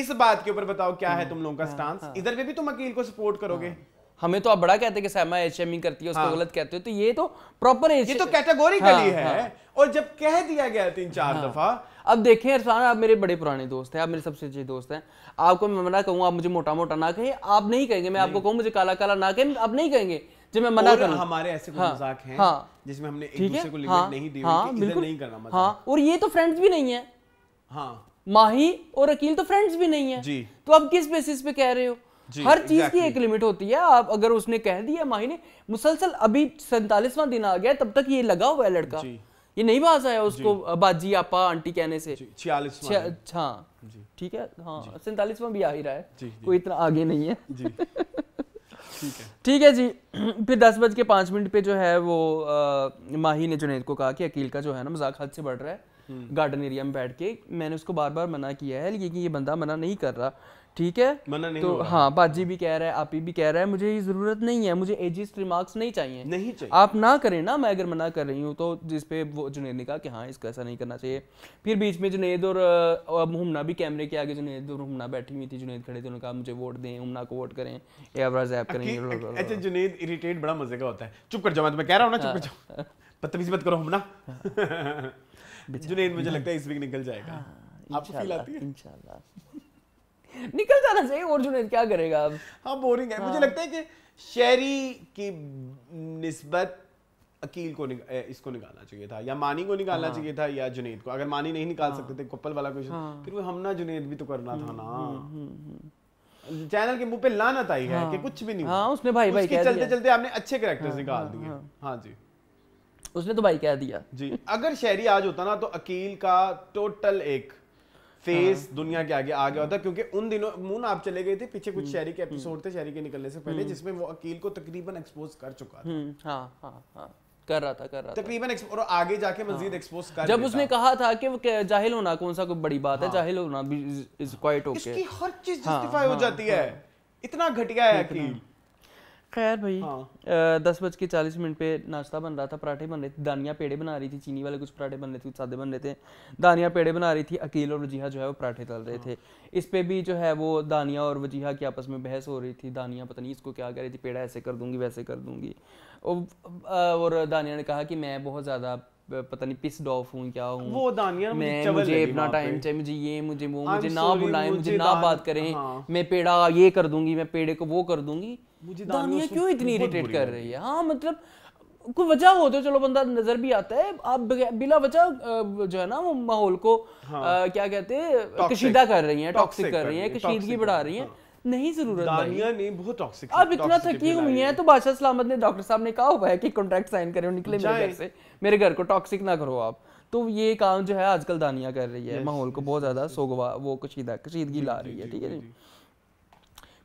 इस बात के ऊपर बताओ क्या है तुम लोगों का स्टांस। इधर पे भी तुम अकील को सपोर्ट करोगे। हमें तो आप बड़ा कहते हैं कि साइमा एचएमिंग करती है, उसको गलत कहते हो, तो ये तो प्रॉपर ये तो कैटेगोरिकली है। और जब कह दिया गया 3-4 दफा। अब देखें अरसलान, आप मेरे बड़े पुराने दोस्त हैं, आप मेरे सबसे अच्छे दोस्त हैं। आपको मैं मना कहूँ आप मुझे मोटा ना कहे, आप नहीं कहेंगे। मैं आपको कहूँ मुझे काला ना कहे, आप नहीं कहेंगे। जब मैं मना करूँ हमारे ऐसे मजाक है जिसमें हमने एक दूसरे को लिमिट नहीं दी, बिल्कुल नहीं करना। और ये तो फ्रेंड्स भी नहीं है, माही और अकील तो फ्रेंड्स भी नहीं है, तो आप किस बेसिस पे कह रहे हो? हर चीज की एक लिमिट होती है। आप अगर उसने कह दिया माही ने मुसलसल अभी 47वां दिन आ गया तब तक ये लगा हुआ है लड़का, ये नहीं बाज आया उसको बाजी आपा आंटी कहने से। 46वां अच्छा ठीक है, हाँ 47वां भी आ ही रहा है, कोई इतना आगे नहीं है। ठीक है जी। फिर 10:05 पे जो है वो माही ने जुनेद को कहा कि अकील का जो है ना मजाक हद से बढ़ रहा है गार्डन एरिया में बैठ के, मैंने उसको बार बार मना किया है लेकिन ये बंदा मना नहीं कर रहा। ठीक है मना नहीं तो हो रहा। हाँ बाजी भी कह रहा है आप भी कह रहा है मुझे ये जरूरत नहीं है, मुझे एजिस्ट रिमार्क्स नहीं चाहिए, नहीं चाहिए, आप ना करें ना, मैं अगर मना कर रही हूँ तो। जिसपे वो जुनेद ने कहा कि हाँ इसका ऐसा नहीं करना चाहिए। फिर बीच में जुनेद और हुमना भी कैमरे के आगे, जुनेद और हुमना बैठी हुई थी, जुनेद खड़े थे, उन्होंने कहा मुझे वोट दें, हुमना को वोट करें, एवराज ऐप करें। अच्छा जुनेद इरिटेट बड़ा मजे का होता है, चुप कर जाओ, मैं कह रहा हूँ ना चुप कर जाओ, बदतमीजी मत करो हुमना। जुनेद मुझे लगता है इस वीक निकल जाएगा। हाँ, आपको फील आती है? इंशाल्लाह निकल जाना चाहिए, और जुनेद क्या करेगा अब। हाँ बोरिंग है। हाँ। मुझे लगता है कि शहरी की निस्बत अकील को इसको निकालना चाहिए था, या मानी को निकालना चाहिए था, या जुनेद को। अगर मानी नहीं निकाल सकते थे कपल वाला क्वेश्चन, फिर वो हमना जुनेद भी तो करना था ना। चैनल के मुंह पे लानत आई है कि कुछ भी नहीं, उसने भाई भाई चलते चलते आपने अच्छे कैरेक्टर्स निकाल दिए। हाँ जी उसने तो भाई कह दिया जी। अगर शहरी आज होता ना तो अकील का टोटल एक फेस दुनिया के आगे आ गया होता, क्योंकि उन दिनों मून आप चले गए थे पीछे, कुछ शहरी के एपिसोड थे शहरी के निकलने से पहले जिसमें वो अकील को तकरीबन एक्सपोज कर चुका था। हाँ, हाँ, हाँ, कर रहा था तकरीबन, और आगे जाके मजीद एक्सपोज कर। जब उसने कहा था कि वो जाहिल होना कौन सा कोई बड़ी बात है, जाहिल होना भी इज क्वाइट ओके, इसकी हर चीज जस्टिफाई हो जाती है, इतना घटिया है अकील। खैर भाई 10:40 पे नाश्ता बन रहा था, पराठे बन रहे थे, दानिया पेड़े बना रही थी, चीनी वाले कुछ पराठे बन रहे थे, कुछ सादे बन रहे थे, दानिया पेड़े बना रही थी, अकील और वजीहा जो है वो पराठे तल रहे थे। इस पे भी जो है वो दानिया और वजीहा की आपस में बहस हो रही थी, दानिया पता नहीं इसको क्या कह रही थी, पेड़ा ऐसे कर दूंगी वैसे कर दूंगी, और दानिया ने कहा कि मैं बहुत ज़्यादा पता नहीं पिस्ड ऑफ हूँ क्या हूँ, वो दानिया मुझे अपना टाइम चाहिए, मुझे ये मुझे वो, मुझे ना बुलाएं, मुझे ना बात करें, मैं पेड़ा ये कर दूंगी, मैं पेड़े को वो कर दूंगी। मुझे दानिया क्यों इतनी इरिटेट कर रही है? हाँ मतलब कोई वजह हो तो चलो बंदा नजर भी आता है, आप बिना वजह जो है ना वो माहौल को क्या कहते हैं कशीदा कर रही है, टॉक्सिक कर रही है, कशीदगी बढ़ा रही है, नहीं जरूरत। दानिया ने बहुत टॉक्सिक, अब इतना थकी हुई है तो बादशाह सलामत ने डॉक्टर साहब ने कहा हुआ है कि कॉन्ट्रैक्ट साइन करें, निकले मेरे घर से, मेरे घर को टॉक्सिक ना करो आप, तो ये काम जो है आजकल दानिया कर रही है, माहौल को बहुत ज्यादा सोगवा वो कशीदगी ला रही है। ठीक है।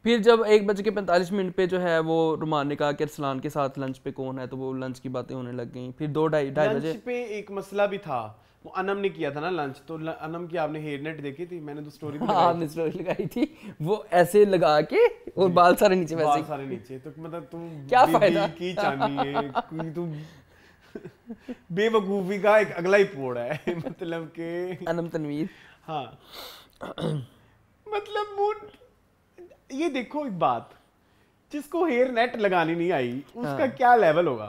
फिर जब 1:45 पे जो है वो रुमान ने कहा कि अरसलान के साथ लंच पे कौन है, तो वो लंच की बातें होने लग गई। फिर 2:30 पे एक मसला भी था, वो अनम ने किया था ना लंच, तो अनम की आपने हेयर नेट देखी थी? मैंने तो स्टोरी भी लगाई, आपने स्टोरी लगाई थी, वो ऐसे लगा के और बाल सारे नीचे, वैसे सारे नीचे, तो मतलब तुम क्या फायदा की चाहनी है कोई, तुम बेवकूफी का एक अगला ही पोड़ है, मतलब के अनम तनवीर। हाँ मतलब ये देखो एक बात, जिसको हेयर नेट लगानी नहीं आई उसका क्या लेवल होगा।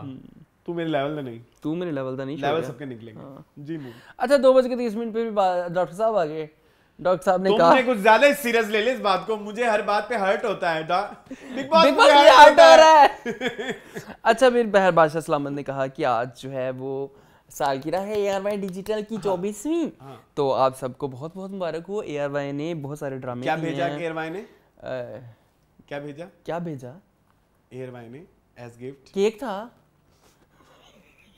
तू मेरे लेवल का नहीं, तू मेरे लेवल का नहीं, लेवल सबके निकलेंगे। जी अच्छा 2:30 पे भी डॉक्टर साहब आ गए। डॉक्टर साहब ने कहा कुछ ज्यादा सीरियस ले ले इस बात को, मुझे हर बात पे हर्ट होता है, बिग बॉस पे हर्ट हो रहा है। अच्छा फिर बहर बादशाह सलामत ने कहा कि आज जो है वो सालगिरह है ARY डिजिटल की 24वीं, तो आप सबको बहुत बहुत मुबारक हो। ARY ने बहुत सारे ड्रामे, क्या भेजा ARY ने, क्या भेजा ARY ने एज गिफ्ट, केक था।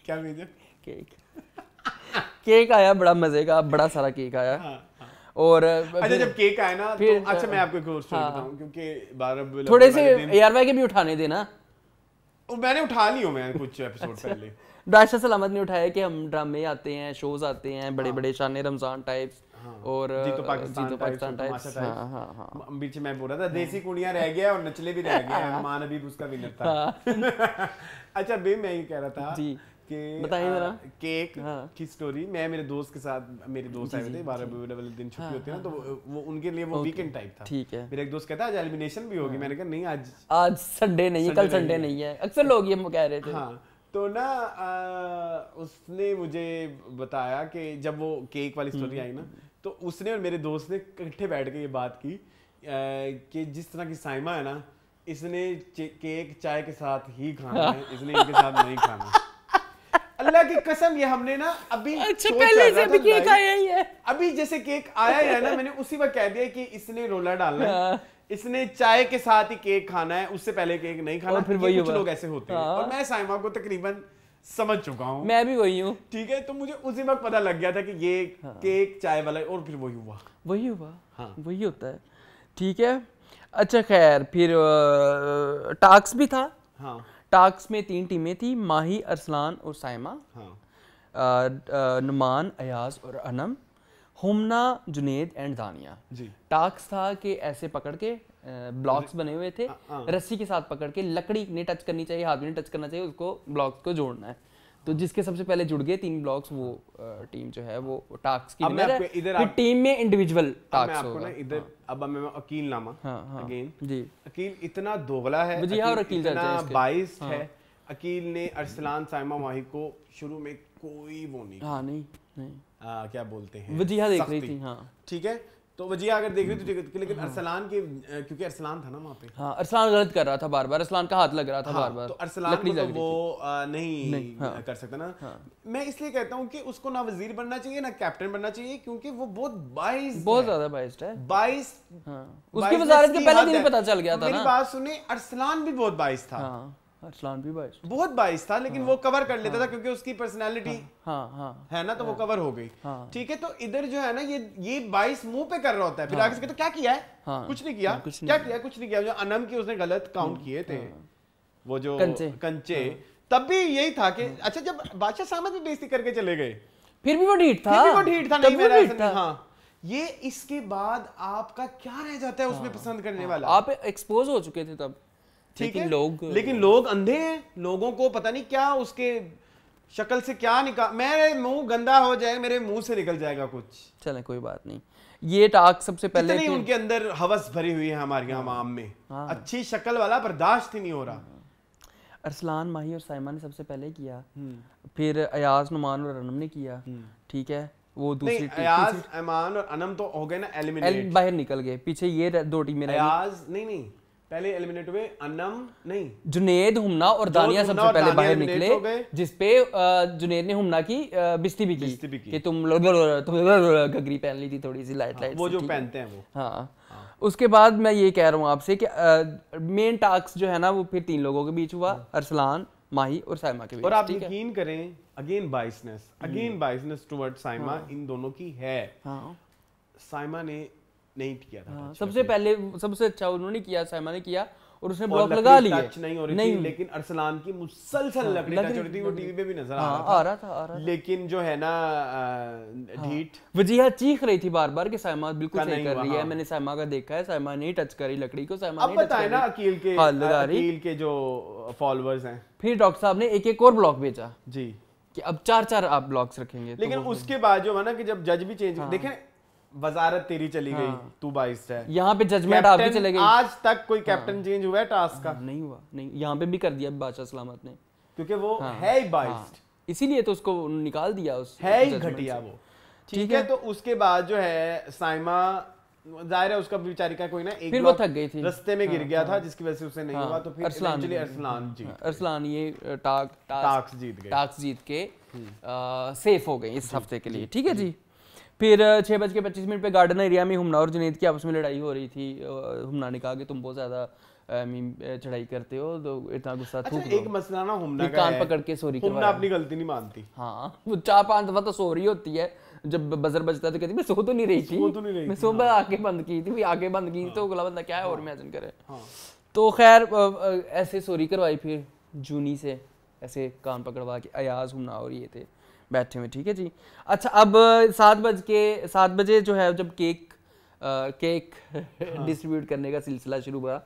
क्या भेजा? केक आया, बड़ा मजे का, बड़ा सारा केक आया। हाँ। और अच्छा जब केक आया ना तो अच्छा मैं आपको एक और स्टोरी बताऊं, क्योंकि 12 थोड़े से ARY के भी उठाने देना, मैंने उठा ली हूं मैं कुछ एपिसोड पहले। बादशाह सलामत ने उठाया कि हम ड्रामे आते हैं, शोज आते हैं बड़े बड़े, शान रमजान टाइप्स और जीतो पाकिस्तान टाइप्स। हाँ। बीच में बोल रहा था देसी कुड़ियां रह गया और नचले भी रह गया, मान अभी उसका विनर था। अच्छा बे मैं ये कह रहा था कि बताइए जरा केक की स्टोरी। मैं मेरे दोस्त के साथ, मेरे दोस्त आए थे 12 दिन छुट्टी होती है ना, तो वो उनके लिए वो वीकेंड टाइप था। ठीक है। मेरा एक दोस्त कहता है आज एलिमिनेशन भी होगी, मैंने कहा नहीं आज संडे नहीं है, कल संडे नहीं है, अक्सर लोग ये कह रहे थे। तो ना उसने मुझे बताया कि जब वो केक वाली स्टोरी आई ना तो उसने और मेरे दोस्त ने इकट्ठे बैठ के ये बात की कि जिस तरह की साइमा है ना, इसने केक चाय के साथ ही खाना है, इसने इनके साथ नहीं खाना। अल्लाह की कसम ये हमने ना अभी पहले से भी केक आया ही है, अभी जैसे केक आया है ना मैंने उसी वक्त कह दिया कि इसने रोला डालना है, इसने चाय के साथ ही केक खाना है, उससे पहले केक नहीं खाना। फिर वही कुछ लोग ऐसे होते हैं। और मैं साइमा को तकरीबन समझ चुका हूँ, मैं भी वही हूँ, ठीक है। तो मुझे उसी वक्त पता लग गया था कि ये केक चाय वाला, और फिर वही हुआ। हाँ वही होता है, ठीक है। अच्छा खैर, फिर टास्क भी था। हाँ टास्क में 3 टीमें थी, माही, अरसलान और साइमा। हाँ नुमान, अयाज और अनम, हुमना, जुनेद एंड दानिया जी। टास्क था कि ऐसे पकड़ के ब्लॉक्स बने हुए थे, रस्सी के साथ पकड़ के लकड़ी ने टच करनी चाहिए, हाथ में टच करना चाहिए, उसको ब्लॉक्स को जोड़ना है। तो जिसके सबसे पहले जुड़ गए 3 ब्लॉक्स, वो टीम जो है वो टास्क की फिर टीम में इंडिविजुअल टास्क होगा। इधर अब मैं अकील नामा अगेन जी, अकील इतना दोगला है जी, और अकील इतना बाइस है। अकील ने अरसलान, साइमा, माही को शुरू में कोई वो नहीं क्या बोलते हैं, वजीहा देख रही थी। हाँ ठीक है, तो वजीहा अगर देख रही थी ठीक है, लेकिन अरसलान के क्योंकि अरसलान था ना वहाँ पे। हाँ अरसलान गलत कर रहा था बार बार, अरसलान का हाथ लग रहा था बार बार, तो अरसलान को वो नहीं कर सकता ना। मैं इसलिए कहता हूँ कि उसको ना वजीर बनना चाहिए ना कैप्टन बनना चाहिए, क्योंकि वो बहुत ज्यादा बाइस्ड है। उसकी वजारत के पहले दिन पता चल गया था। मेरी बात सुने, अरसलान भी बहुत बाइस्ड था, अरसलान भी बहुत बाइस था, लेकिन वो कवर कर लेता था क्योंकि उसकी पर्सनालिटी है ना, तो वो कवर हो गई। ठीक है, तो इधर जो है ना ये बाइस मुंह पे कर रहा होता है, फिर आगे से कहता क्या किया है? कुछ नहीं किया, क्या किया? कुछ नहीं किया। जो अनम की उसने गलत काउंट किए थे वो जो कंचे, तब भी यही था कि अच्छा जब बादशाह सामद भी बेइज्जती करके चले गए, फिर भी वो ढीठ था, ये इसके बाद आपका क्या रह जाता है उसमें पसंद करने वाला? आप एक्सपोज हो चुके थे तब, ठीक है। लेकिन लोग अंधे हैं, लोगों को पता नहीं क्या उसके शक्ल से क्या निकाल, मेरे मुंह गंदा हो जाएगा, मेरे मुंह से निकल जाएगा कुछ। चले कोई बात नहीं, ये टास्क सबसे पहले नहीं, उनके अंदर हवस भरी हुई है हमारे यहाँ आम में। हाँ। अच्छी शक्ल वाला बर्दाश्त ही नहीं हो रहा। अरसलान, माही और साइमा ने सबसे पहले किया, फिर अयाज, नुमान और अनम ने किया, ठीक है। वो दूसरी अयाज, ईमान और अनम तो हो गए ना एलिमिनेट, बाहर निकल गए। पीछे ये 2 टीमें, अयाज नहीं पहले एलिमिनेट हुए, अनम नहीं, जुनेद, हुमना और दानिया सबसे पहले बाहर निकले, जिसपे जुनेद ने हुमना की बिस्ती भी की कि तुम घगरी पहन ली थी थोड़ी सी लाइट वो जो पहनते हैं वो। हाँ उसके बाद मैं ये कह रहा हूँ आपसे कि मेन टास्क जो है ना वो फिर 3 लोगों के बीच हुआ, अरसलान, माही और साइमा के बीच। और आप यकीन करें अगेन बाइसनेस टुवर्ड साइमा इन दोनों की है। साइमा ने नहीं किया था। हाँ, सबसे पहले सबसे अच्छा उन्होंने किया, साइमा ने किया और उसने ब्लॉक लगा लिया। टच नहीं हो रही थी, लेकिन अरसलान की मुसलसल लकड़ी टच हो रही थी, वो टीवी पे भी नजर आ रहा था। लेकिन जो है ना ढीठ वजीहा चीख रही थी बार बार कि साइमा बिल्कुल सही कर रही है, मैंने साइमा का देखा है, साइमा नहीं टच करी लकड़ी को, साइमा नहीं टच करी। अब बताए ना अकील के जो फॉलोअर्स हैं। फिर डॉक्टर साहब ने एक और ब्लॉक भेजा जी कि अब 4-4 आप ब्लॉक्स रखेंगे। लेकिन उसके बाद जो है ना कि जब जज भी चेंज देखे, वजारत तेरी चली गई, तू बाइस है, यहाँ पे जजमेंट आपकी चले गई। आज तक कोई कैप्टन चेंज हुआ है टास्क का? नहीं हुआ, नहीं। यहाँ पे भी कर दिया बादशाह सलामत ने, क्योंकि वो है ही बाइस, इसीलिए तो उसको निकाल दिया, उस है ही घटिया वो, ठीक है। तो उसके बाद जो है साइमा, जाहिर है उसका बेचारी का कोई ना एक फिर वो थक गई थी, रस्ते में गिर गया था, जिसकी वजह से उसे नहीं हुआ। तो फिर अरसलान ये टास्क जीत के सेफ हो गए इस हफ्ते के लिए, ठीक है जी। फिर 6:25 पे गार्डन एरिया में हुमना और जुनेद की आपस में लड़ाई हो रही थी। हुमना ने कहा कि तुम बहुत ज्यादा चढ़ाई करते हो, तो इतना गुस्सा थूक दो। एक मसला ना हुमना का कान पकड़ के सॉरी, हुमना अपनी गलती नहीं मानती। हाँ वो 4-5 दफा तो सो रही होती है, जब बजर बजता है तो कहती मैं सो तो नहीं रही थी, मैं सुबह आंखें बंद की थी, आंखें बंद की तो अगला बंदा क्या है और इमेजिन करे। तो खैर ऐसे सॉरी करवाई फिर जूनी से, ऐसे कान पकड़वा के अयाज, हुमना और ये थे बैठे हुए, ठीक है जी। अच्छा अब 7 बजे जो है जब केक डिस्ट्रीब्यूट करने का सिलसिला शुरू हुआ,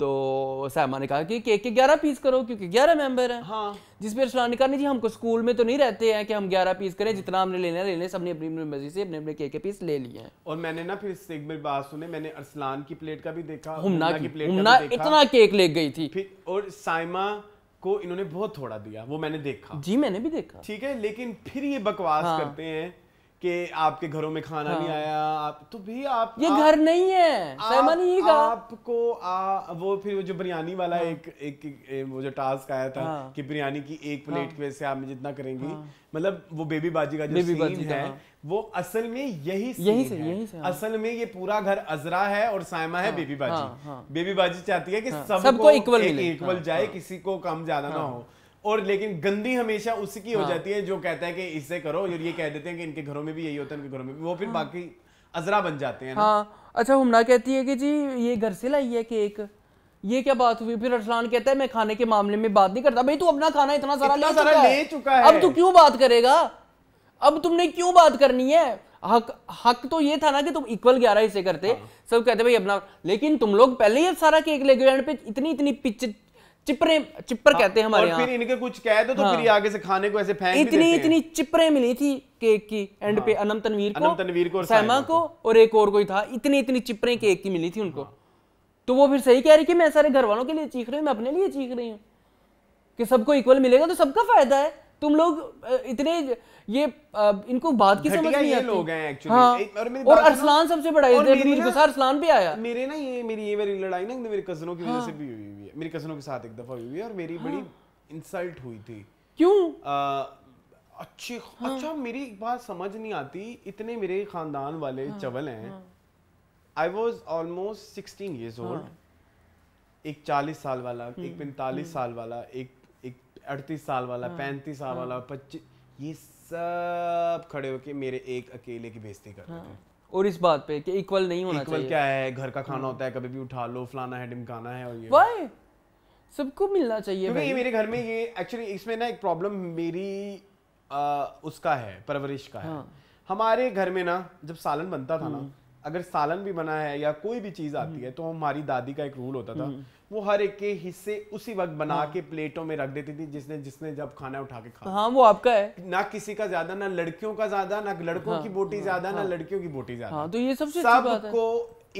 तो साइमा ने कहा कि केक के 11 पीस करो क्योंकि 11 मेंबर हैं। हाँ। जिसपे अरसलान ने कहा नहीं जी, हमको स्कूल में तो नहीं रहते हैं कि हम 11 पीस करें, जितना हमने लेने सबने अपनी अपनी मर्जी से अपने अपने केक के पीस ले लिए हैं। और मैंने ना फिर एक बार बात सुने, मैंने अरसलान की प्लेट का भी देखा, हुमना की प्लेट का भी देखा, इतना केक ले गई थी, और साइमा को इन्होंने बहुत थोड़ा दिया, वो मैंने देखा जी, मैंने भी देखा, ठीक है। लेकिन फिर ये बकवास करते हैं कि आपके घरों में खाना नहीं आया, आप तो भी आप ये घर नहीं है, सैमा ने ये कहा आपको वो फिर वो जो बिरयानी वाला एक वो जो टास्क आया था कि बिरयानी की एक प्लेट पे से आप में जितना करेंगी, मतलब वो बेबी बाजी का जो सीन है वो असल में यही है। असल में ये पूरा घर अजरा है और सायमा है बेबी बाजी। बेबी बाजी चाहती है कि सबको इक्वल जाए, किसी को कम ज्यादा ना हो, और लेकिन गंदी हमेशा उसकी हो जाती है जो कहता है कि इससे करो, और ये कह देते हैं कि इनके घरों में भी यही होता है, इनके घरों में भी वो फिर बाकी अजरा बन जाते हैं ना। अच्छा, हुमना कहती है कि जी ये घर से लाई है केक, ये क्या बात हुई? फिर अरसलान कहता है मैं खाने के मामले में बात नहीं करता। भाई तू अपना खाना इतना सारा ले चुका है, अब तू क्यों बात करेगा, अब तुमने क्यों बात करनी है? हक तो ये था ना कि तुम इक्वल 11 हिस्से करते। सब कहते भाई अपना, लेकिन तुम लोग पहले ही सारा केक ले गए पे, इतनी इतनी चिपर कहते हैं हमारे यहाँ। और फिर इनके कुछ कह दो तो फिर ये आगे से खाने को ऐसे फेंक देते हैं। इतनी चिपरें मिली थी केक की एंड पे अनम तनवीर को सैमा को और एक और कोई था, इतनी चिपरें केक की मिली थी उनको। तो वो फिर सही कह रही कि मैं सारे घर वालों के लिए चीख रही हूँ, मैं अपने लिए चीख रही हूँ कि सबको इक्वल मिलेगा तो सबका फायदा है। तुम लोग इतने ये इनको बात की समझ नहीं आती लोग हैं एक्चुअली। और अरसलान सबसे बड़ा गुस्सा अरसलान पे आया। मेरे ना ये मेरी लड़ाई ना मेरे कजनों की वजह से भी हुई है, मेरे कजनों के साथ एक दफा हुई है और मेरी बड़ी इंसल्ट हुई थी। क्यों? अच्छा मेरी एक बात समझ नहीं आती, इतने मेरे खानदान वाले चवल हैं। I was almost 16 years old, एक 40 साल वाला, एक 45 साल वाला, एक 38 साल वाला, 35 साल वाला, 25, ये सब खड़े होके मेरे एक अकेले की बेइज्जती कर रहे थे। और इस बात पे कि इक्वल नहीं होना चाहिए। इक्वल क्या है, घर का खाना होता है, कभी भी उठा लो, फलाना है, ढिमकाना है, और ये वाई सबको मिलना चाहिए। क्योंकि ये मेरे घर में ये एक्चुअली इसमें ना एक प्रॉब्लम मेरी उसका है, परवरिश का है। हमारे घर में ना जब सालन बनता था ना, अगर सालन भी बना है या कोई भी चीज आती है, तो हमारी दादी का एक रूल होता था, वो हर एक के हिस्से उसी वक्त बना के प्लेटों में रख देती थी, जिसने जब खाना उठा के खाया। वो आपका है ना, किसी का ज्यादा ना, लड़कियों का ज्यादा ना, लड़कों की बोटी ज्यादा ना, लड़कियों की बोटी ज्यादा। तो ये सबको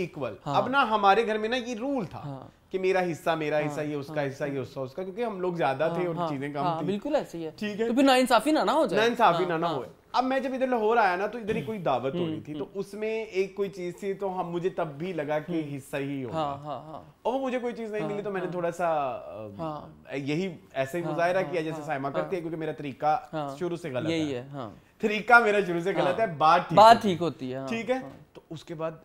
इक्वल। अब ना हमारे घर में ना ये रूल था कि मेरा हिस्सा, मेरा हिस्सा, ये उसका हिस्सा, ये उसका, क्योंकि हम लोग ज्यादा थे और चीजें कम थी। बिल्कुल ऐसे ही है, ठीक है, तो फिर नाइंसाफी ना हो। अब मैं जब इधर लाहौर आया ना, तो इधर ही कोई दावत हो रही थी, तो उसमें एक कोई चीज थी, तो हम मुझे तब भी लगा कि हिस्सा ही होगा। और वो मुझे कोई चीज नहीं मिली, तो मैंने थोड़ा सा यही ऐसे ही मुजाहिरा किया जैसे सायमा करती है, क्योंकि मेरा तरीका शुरू से गलत है। तरीका मेरा शुरू से गलत है, बात ठीक होती है, ठीक है। तो उसके बाद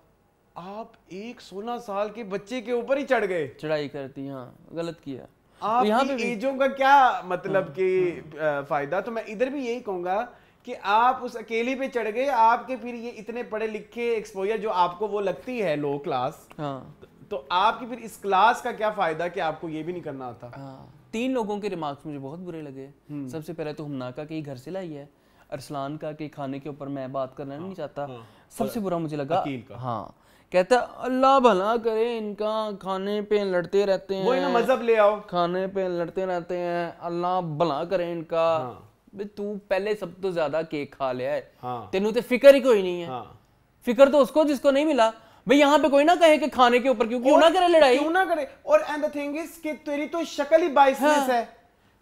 आप एक 16 साल के बच्चे के ऊपर ही चढ़ गए, चढ़ाई करती। गलत किया आप, यहाँ एजों का क्या मतलब कि फायदा। तो मैं इधर भी यही कहूंगा कि आप उस अकेली पे चढ़ गए, आपके फिर ये इतने पढ़े लिखे एक्सपोजर जो आपको वो लगती है लो क्लास, तो आपकी फिर इस क्लास का क्या फायदा कि आपको ये भी नहीं करना आता। 3 लोगों के रिमार्क्स मुझे बहुत बुरे लगे। सबसे पहले तो हमना का कि घर से लाई है, अरसलान का कि खाने के ऊपर मैं बात करना नहीं चाहता। सबसे बुरा मुझे लगा का। कहता अल्लाह भला करे इनका, खाने पे लड़ते रहते हैं, वो इन्हें मजहब ले आओ, खाने पे लड़ते रहते हैं, अल्लाह भला करे इनका। तू पहले सब तो ज्यादा केक खा लिया है, तेनू तो फिकर ही कोई नहीं है। फिकर तो उसको जिसको नहीं मिला। भाई यहाँ पे कोई ना कहे कि खाने के ऊपर क्यों ना करे लड़ाई, क्यों ना करे। और एंड द थिंग इज कि तेरी तो शक्ल ही बाइसनेस है,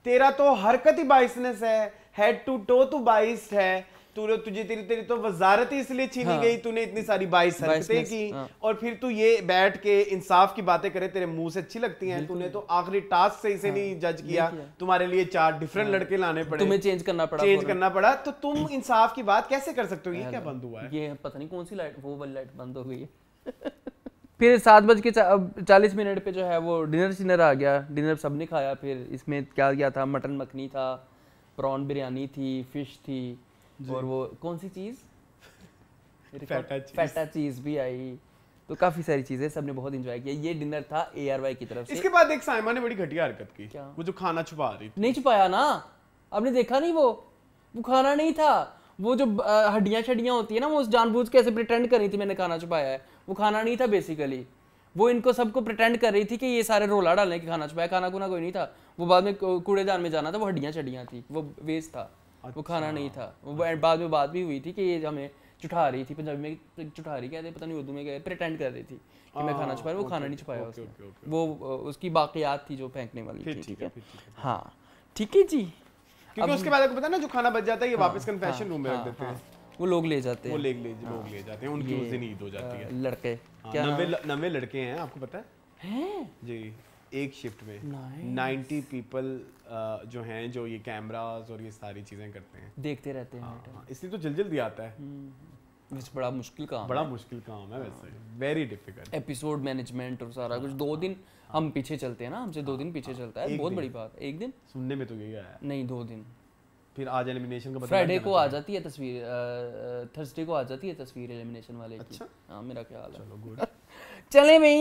तेरा तो हरकत ही बाइसनेस है, हेड टू टो तू बाइस्ड है। तुझे तेरी तो वजारत ही इसलिए छीनी गई, तूने इतनी सारी बाइस हरकतें की, और फिर तू ये बैठ के इंसाफ की बातें करे, तेरे मुंह से अच्छी लगती हैं। तूने तो आखिरी टास्क से इसे नहीं जज किया, तुम्हारे लिए 4 डिफरेंट लड़के लाने पड़े, तुम्हें चेंज करना पड़ा। तो तुम इंसाफ की बात कैसे कर सकते हो? ये क्या बंद हुआ है, ये पता नहीं कौन सी लाइट, वो वाली लाइट बंद हो गई है। फिर 7:40 पे जो है वो डिनर आ गया। डिनर सबने खाया। फिर इसमें क्या क्या था, मटन मखनी था, प्रॉन बिरयानी थी, फिश थी, और वो कौन सी चीज फेटा चीज भी आई। तो काफी सारी चीजें, सबने बहुत एंजॉय किया। ये डिनर था ARY की तरफ से। इसके बाद एक सायमा ने बड़ी घटिया हरकत की, वो जो खाना छुपा रही थी। नहीं छुपाया ना, आपने देखा नहीं, वो खाना नहीं था, वो जो हड्डियां छड्डियां होती है ना, वो जानबूझ के ऐसे प्रिटेंड कर रही थी मैंने खाना छुपाया है। वो खाना नहीं था बेसिकली, वो इनको सबको प्रिटेंड कर रही थी कि ये सारे रोला डालने के खाना छुपाया। खाना कोना कोई नहीं था, वो बाद में कूड़ेदान में जाना था, वो हड्डियां छड्डियां थी, वो वेस्ट था। अच्छा। वो खाना नहीं था। बाद में बात भी हुई थी कि ये हमें चुठा रही थी, पंजाबी में चुठा रही कहते, पता नहीं उर्दू में कहते, प्रिटेंड कर रही थी कि मैं खाना छुपा रही। वो खाना नहीं छुपाया उसने, वो उसकी बाकियात थी जो फेंकने वाली थी। ठीक है, हाँ ठीक है जी। क्योंकि उसके बाद आपको पता है ना, जो खाना बच जाता है ये वापस कन्फेशन रूम में रख देते हैं। वो लोग ले जाते हैं, लोग ले जाते हैं उनकी उस दिन ईद हो जाती है। लड़के 90 लड़के हैं, आपको पता है जी, एक शिफ्ट में 90 पीपल जो हैं जो ये कैमरास और ये सारी चीजें करते हैं, देखते रहते हैं, इसलिए तो जल्दी जल्दी आता है। बड़ा मुश्किल काम, बड़ा मुश्किल काम है वैसे, वेरी डिफिकल्ट। एपिसोड मैनेजमेंट और सारा कुछ, 2 दिन हम पीछे चलते हैं ना, हमसे 2 दिन पीछे चलता है, बहुत बड़ी बात। 1 दिन सुनने में तो यही आया, नहीं 2 दिन, फिर आज एलिमिनेशन का पता, फ्राइडे को आ जाती है तस्वीर, थर्सडे को आ जाती है तस्वीर एलिमिनेशन वाले की। अच्छा हां, मेरा ख्याल है। चलो गुड, चले भाई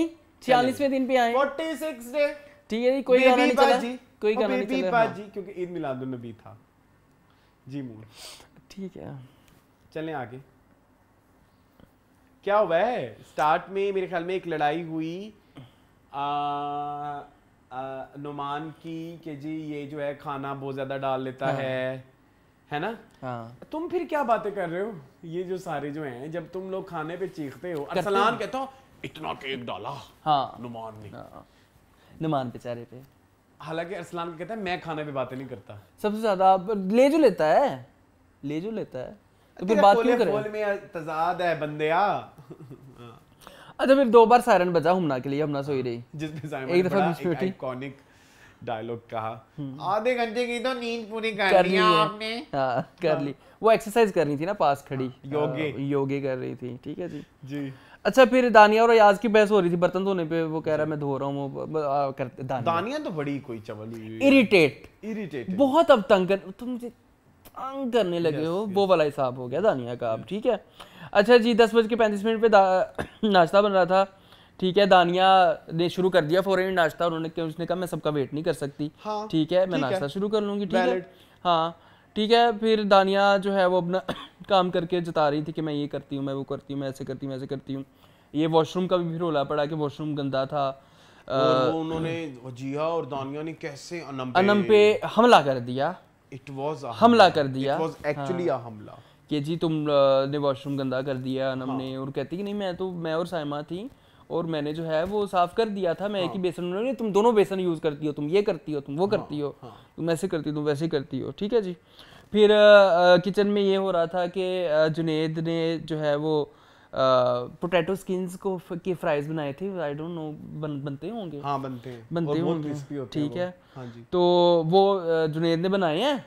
46वें दिन पे आए, 46 डे, ठीक है जी। कोई गाना नहीं चला, कोई गाना नहीं चला पाजी, क्योंकि ईद मिलाद-उन-नबी था जी मून, ठीक है। चलें आगे, क्या हुआ है? स्टार्ट में मेरे ख्याल में एक लड़ाई हुई नुमान की कि जी ये जो है खाना बहुत ज्यादा डाल लेता है ना? हाँ। तुम फिर क्या बातें कर रहे हो, ये जो सारे जो हैं, जब तुम लोग खाने पे चीखते हो, अरसलान कहता हूँ इतना केक डाला नुमान ने, नुमान बेचारे पे। हालांकि अरसलान कहता है मैं खाने पे बातें नहीं करता, सबसे ज्यादा ले जो लेता है, ले जो लेता है, तो फिर बात क्यों करें में तजाद है बंदेया। अच्छा फिर 2 बार सायरन बजा हुमना के लिए, हमना सोई रही, जिसमें साइमन एक आइकॉनिक डायलॉग कहा, आधे घंटे की तो नींद पूरी कर लिया आपने। कर ली, वो एक्सरसाइज कर रही थी ना पास खड़ी, योगे कर रही थी, ठीक है जी जी। अच्छा फिर दानिया और याज की बहस हो रही थी बर्तन धोने पे, वो कह रहा है मैं धो रहा हूँ, दानिया तो बड़ी कोई चवल, इरिटेट बहुत, अब तंग करने लगे हो, वो वाला हिसाब हो गया दानिया का अब, ठीक है। अच्छा जी 10:35 पे नाश्ता बन रहा था, ठीक है। दानिया ने शुरू कर दिया फौरन नाश्ता, उन्होंने उसने कहा मैं सबका वेट नहीं कर सकती, ठीक है मैं नाश्ता शुरू कर लूँगी, ठीक है हाँ ठीक है। फिर दानिया जो है वो अपना काम करके जता रही थी कि मैं ये करती हूँ, मैं वो करती हूँ, मैं ऐसे करती हूँ, मैं ऐसे करती हूँ। ये वॉशरूम का भी रोला पड़ा कि वॉशरूम गंदा था, और उन्होंने जिया और दानिया ने कैसे अनम पे हमला कर दिया, हमला कर दिया, हमला कि जी तुम ने वॉशरूम गंदा कर दिया अनम ने, और कहती कि नहीं मैं तो, मैं और साइमा थी और मैंने जो है वो साफ कर दिया था, मैं एक ही बेसन, उन्होंने तुम दोनों बेसन यूज करती हो, तुम ये करती हो, तुम वो करती हो, तुम ऐसे करती हो, तुम वैसे करती हो, ठीक है जी। फिर किचन में ये हो रहा था कि जुनेद ने जो है वो पोटैटो स्किन्स को के फ्राइज बनाए थे, आई डोंट नो बनते होंगे, हाँ बनते होंगे, ठीक है हाँ जी। तो वो जुनेद ने बनाए हैं,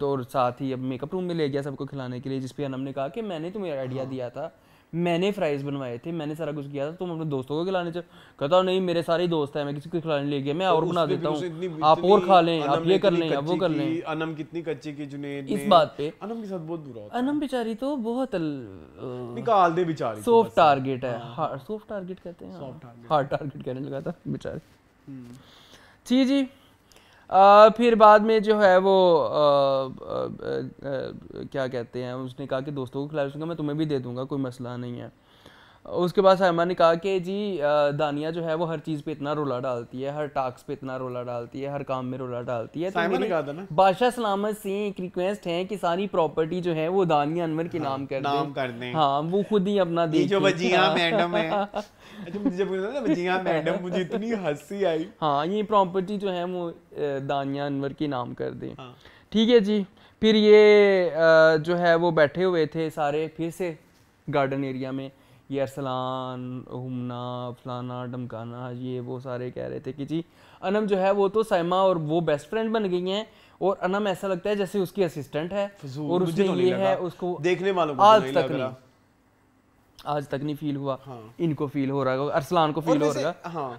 तो और साथ ही अब मेकअप रूम में ले गया सबको खिलाने के लिए, जिसपे अनम ने कहा कि मैंने तुम्हें आइडिया दिया था, मैंने फ्राइज बनवाए थे, मैंने सारा कुछ किया था, तुम अपने दोस्तों को खिलाने चलो, कहता नहीं मेरे सारे दोस्त हैं, मैं किसी को खिलाने ले गया, मैं और बना देता हूँ, आप और खा लें, आप ये कर लें, आप वो कर लें। अनम कितनी कच्ची की जुनैद इस बात पे, अनम के साथ बहुत बुरा, अनम बेचारी तो बहुत निकाल दे बेचारी, सॉफ्ट टारगेट है, सॉफ्ट टारगेट कहते हैं, हार्ड टारगेट कहने लगा था बेचारी, जी जी। फिर बाद में जो है वो क्या कहते हैं, उसने कहा कि दोस्तों को खिला दूँगा, मैं तुम्हें भी दे दूँगा, कोई मसला नहीं है। उसके बाद साइमा ने कहा कि जी दानिया जो है वो हर चीज़ पे इतना रोला डालती है, हर टास्क पे इतना रोला डालती है, हर काम में रोला डालती है, तो बादशाह सलामत सिंह एक रिक्वेस्ट है कि सारी प्रॉपर्टी जो है वो दानिया अनवर के नाम कर दें, हाँ वो खुद ही अपना दे, जो वजीहा मैडम है, मुझे इतनी हंसी आई, हाँ ये प्रॉपर्टी जो है वो दानिया अनवर के नाम कर दें, ठीक है जी। फिर ये जो है वो बैठे हुए थे सारे फिर से गार्डन एरिया में, ये अरसलान हुमना फलाना डमकाना ये वो सारे कह रहे थे कि जी अनम जो है वो तो साइमा और वो बेस्ट फ्रेंड बन गई हैं, और अनम ऐसा लगता है जैसे उसकी असिस्टेंट है, और उसने ये है उसको देखने वालों को आज तक नहीं फील हुआ, इनको फील हो रहा है, अरसलान को फील हो रहा है,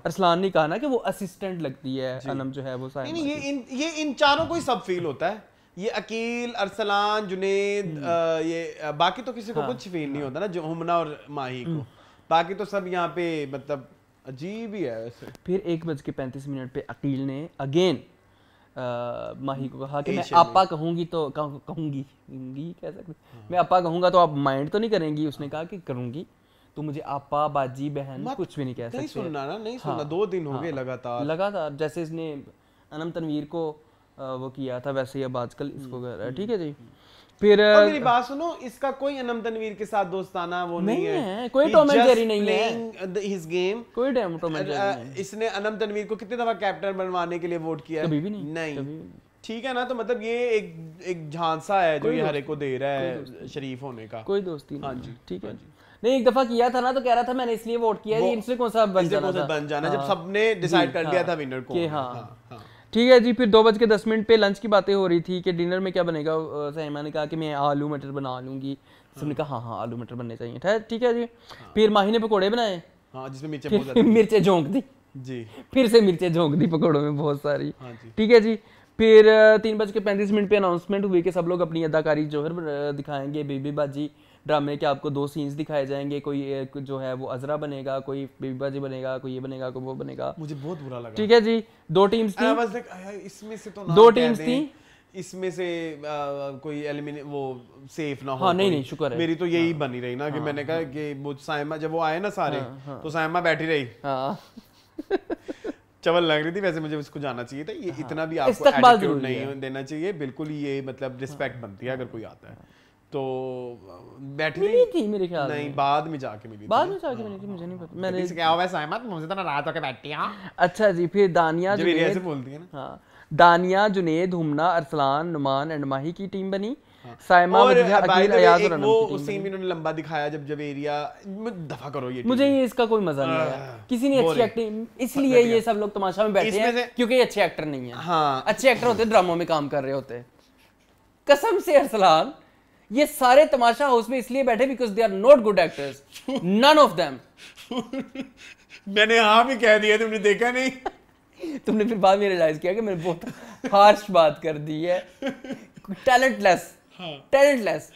अरसलान ने कहा ना कि वो असिस्टेंट लगती है अनम जो है वो साइमा, ये इन चारों को ही सब फील होता है, ये अकील अरसलान जुनेद ये बाकी तो किसी को कुछ फील नहीं होता ना, जो हुमना और माही को, बाकी तो सब यहाँ पे मतलब अजीब ही है वैसे। फिर 1:35 पे अकील ने अगेन माही को कहा कि मैं आपा कहूँगी तो कहूँगी कह सकते मैं आपा कहूँगा तो आप माइंड तो नहीं करेंगी, उसने कहा कि करूँगी, तो मुझे आपा बाजी बहन कुछ भी नहीं कह सकते, नहीं सुनना ना, नहीं सुनना। 2 दिन हो गए लगातार जैसे इसने अनम तनवीर को वो किया था, वैसे ही अब आजकल इसको कर रहा है, ठीक है जी। फिर मेरी बात सुनो, इसका कोई अनम तनवीर के साथ दोस्ताना वो नहीं है, कोई टॉम एंड जेरी नहीं है हिज गेम, कोई टॉम एंड जेरी नहीं है। इसने अनम तनवीर को कितने दफा कैप्टन बनवाने के लिए वोट किया है, कभी भी नहीं, ठीक है ना, तो मतलब ये एक झांसा है जो ये हर एक को दे रहा है शरीफ होने का, कोई दोस्ती नहीं। हाँ जी ठीक है जी, नहीं एक दफा किया था ना तो कह रहा था मैंने इसलिए वोट किया है इनसे कौन सा बन जाना, जब सबने डिसाइड कर दिया था विनर को। हाँ ठीक है जी। फिर 2:10 पे लंच की बातें हो रही थी कि डिनर में क्या बनेगा। साइमा ने कहा कि मैं आलू मटर बना लूँगी। सबने कहा हाँ हाँ आलू मटर बनने चाहिए, ठीक है जी। फिर माही ने पकौड़े बनाए, जिसमें मिर्चें झोंक दी जी, फिर से मिर्चें झोंक दी पकौड़ों में बहुत सारी, ठीक है जी। फिर 3:35 पे अनाउंसमेंट हुई कि सब लोग अपनी अदाकारी जोहर दिखाएंगे। बेबी बाजी ड्रामे के आपको 2 सीन्स दिखाए जाएंगे, कोई जो है वो अजरा बनेगा, कोई बेबी बाजी बनेगा, कोई ये बनेगा, कोई वो बनेगा। मुझे बहुत बुरा लगा, ठीक है जी। 2 टीम्स थी, इसमें से तो 2 टीम्स थी, इसमें से कोई एलिमिनेट वो सेफ ना हो। हाँ, नहीं नहीं शुक्र है, मेरी तो यही बनी रही ना कि मैंने कहा कि वो साइमा जब वो आए ना सारे तो साइमा बैठी रही, चवल लग रही थी। वैसे मुझे इसको जाना चाहिए था, ये इतना भी आपको एटीट्यूड नहीं देना चाहिए बिल्कुल, ये मतलब रिस्पेक्ट बनती है अगर कोई आता है तो। बैठी नहीं थी मेरे ख्याल में, नहीं बाद में जाके मिली, बाद में जाके मिली थी, मुझे नहीं पता। मैंने क्या हुआ साइमा मुझे तो नाराज होकर बैठी है। अच्छा जी। फिर दानिया जो ऐसे बोलती है ना, दानिया जुनेद हुमना अरसलान नुमान एंड माही की टीम बनी। साइमा और अकील वो उस सीन में इन्होंने लंबा दिखाया जब जवेरिया दफा करो, ये मुझे ये इसका कोई मजा नहीं आया, किसी ने अच्छी एक्टिंग, इसलिए ये सब लोग तमाशा में बैठे हैं क्योंकि ये अच्छे एक्टर नहीं है। हाँ अच्छे एक्टर होते ड्रामों में काम कर रहे होते। कसम से अरसलान, ये सारे तमाशा हाउस में इसलिए बैठे because they are not good actors, none of them. मैंने हाँ भी कह दिया, तुमने देखा नहीं। तुमने फिर बाद में रियलाइज किया कि मैंने बहुत हार्श बात कर दी है। Talentless, talentless.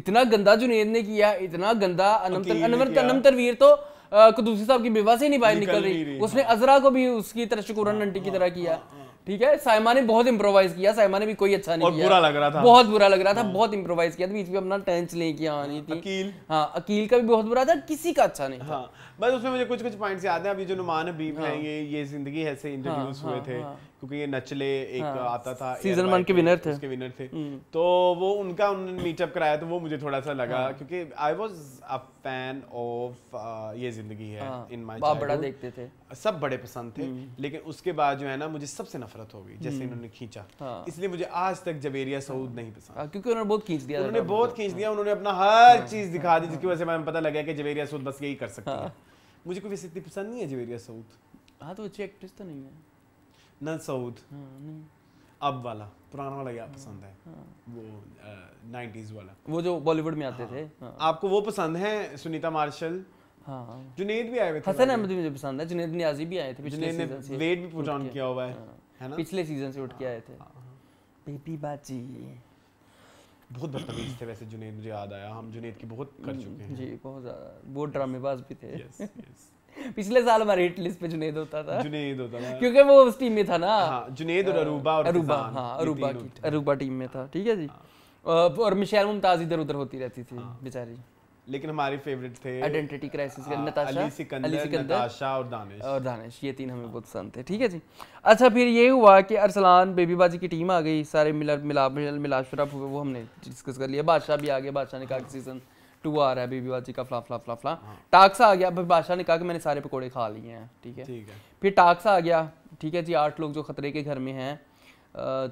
इतना गंदा जुनेद ने किया, इतना गंदा अनम तनवीर तो कुदूसी साहब की बेवा से नहीं बाहर निकल रही। उसने अजरा को भी उसकी तरह शुकुरन आंटी की तरह किया, ठीक है। साइमा ने बहुत इम्प्रोवाइज किया, साइमा ने भी कोई अच्छा नहीं किया, बुरा लग रहा था, बहुत बुरा लग रहा था, बहुत इम्प्रोवाइज किया था, बीच में अपना टेंस लेके आनी थी। अकील, हाँ अकील का भी बहुत बुरा था, किसी का अच्छा नहीं था। बस उसमें मुझे कुछ कुछ पॉइंट्स याद है। अभी जो नुमान हबीब हैं ये जिंदगी ऐसे इंट्रोड्यूस हुए थे क्योंकि ये नचले एक आता था सीजन 1 के विनर थे, उसके विनर थे, तो वो उनका उन्होंने मीटअप कराया तो वो मुझे थोड़ा सा लगा क्योंकि I was a fan of ये जिंदगी है इन माय चाइल्डहुड, बड़ा देखते थे, सब बड़े पसंद थे। लेकिन उसके बाद जो है ना मुझे सबसे नफरत हो गई जैसे इन्होंने खींचा, इसलिए मुझे आज तक जवेरिया सऊद नहीं पसंद क्योंकि उन्होंने बहुत खींच दिया, उन्होंने बहुत खींच दिया, उन्होंने अपना हर चीज दिखा दी जिसकी वजह से हमें पता लगा कि जवेरिया सऊद बस यही कर सकती है। मुझे कोई वैसे इतनी पसंद नहीं है जवेरिया सऊद। हाँ तो अच्छी एक्ट्रेस तो नहीं है ना सऊद। अब वाला पुराना वाला क्या पसंद है? वो 90s वाला, वो जो बॉलीवुड में आते थे। आपको वो पसंद है? सुनीता मार्शल, जुनेद भी आए हुए थे, हसन अहमद भी मुझे पसंद है, जुनेद नियाजी भी आए थे पिछले सीजन से, वेट भी पुट ऑन किया हुआ है ना, पिछले सीजन से उठ के आए थे। बेबी बाजी बहुत बदतमीज थे वैसे जुनेद, मुझे याद आया, हम जुनेद की बहुत कर चुके हैं जी, बहुत ज्यादा, बहुत ड्रामेबाज भी थे। पिछले साल हमारे हिट लिस्ट पे जुनेद होता था, क्योंकि वो उस टीम में था ना। हाँ, जुनेद और अरूबा, हाँ अरूबा टीम में था, ठीक है जी। और मिशेल मुमताज इधर उधर होती रहती थी बेचारी। लेकिन हमारे फेवरेट थे आइडेंटिटी क्राइसिस के नताशा, नताशा और दानिश, ये 3 हमें बहुत पसंद थे, ठीक है जी। अच्छा फिर ये हुआ कि अरसलान बेबी बाजी की टीम आ गई, सारे मिलाप हुए, वो हमने डिस्कस कर लिया। बादशाह भी आ गया, बादशाह ने कहा सीजन 2 आ रहा है बेबी बाजी का, फ्ला फ्ला फ्ला फ्ला। टाक्सा आ गया, बादशाह ने कहा कि मैंने सारे पकोड़े खा लिए हैं, ठीक है फिर टाक्सा आ गया, ठीक है जी। 8 लोग जो खतरे के घर में हैं,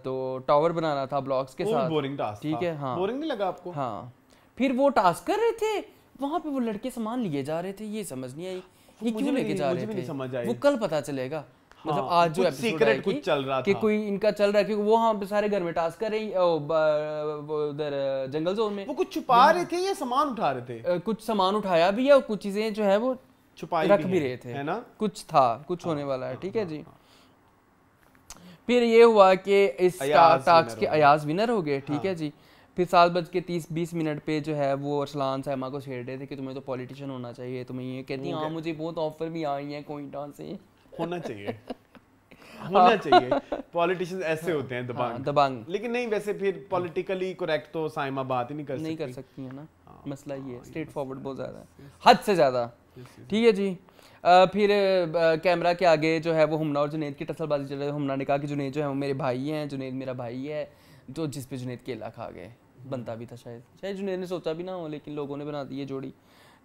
तो टावर बनाना था ब्लॉक्स के साथ, बोरिंग टास्क, ठीक है। हाँ बोरिंग नहीं लगा आपको? हाँ फिर वो टास्क कर रहे थे, वहाँ पे वो लड़के सामान लिए जा रहे थे, ये समझ नहीं आई ये क्यों लेके जा रहे थे, वो कल पता चलेगा। मतलब आज जो सीक्रेट कुछ चल रहा कि कोई इनका चल रहा है क्योंकि वो हम सारे घर में टास्क कर रही उधर जंगल जोन में, वो कुछ छुपा रहे थे या सामान उठा रहे थे, कुछ सामान उठाया भी है और कुछ चीजें जो है वो छुपाई रख भी रहे थे, है ना, कुछ था, कुछ होने वाला है, ठीक है जी। फिर ये हुआ कि इस टास्क के अयाज विनर हो गए, ठीक है जी। फिर 7:30-20 पे जो है वो अरसलान साइमा को छेड़ रहे थे कि तुम्हें तो पॉलिटिशियन होना चाहिए, तुम्हें ये कहती हाँ मुझे बहुत ऑफर भी आई है कोइटा से, होना चाहिए होना चाहिए, पॉलिटिशियंस ऐसे होते हैं दबंग दबंग। लेकिन नहीं वैसे फिर पॉलिटिकली करेक्ट तो साइमा बात ही नहीं कर सकती है ना, मसला ये है, स्ट्रेट फॉरवर्ड बहुत ज़्यादा हद से ज़्यादा, ठीक है जी। फिर कैमरा के आगे जो है वो हुमना और जुनेद की टसलबाजी चल रही है। हुमना ने कहा कि जुनेद जो है वो मेरे भाई हैं, जुनेद मेरा भाई है, तो जिस पे जुनेद केला खा गए, बनता भी था शायद जुनेद ने सोचा भी ना हो, लेकिन लोगों ने बना दी ये जोड़ी,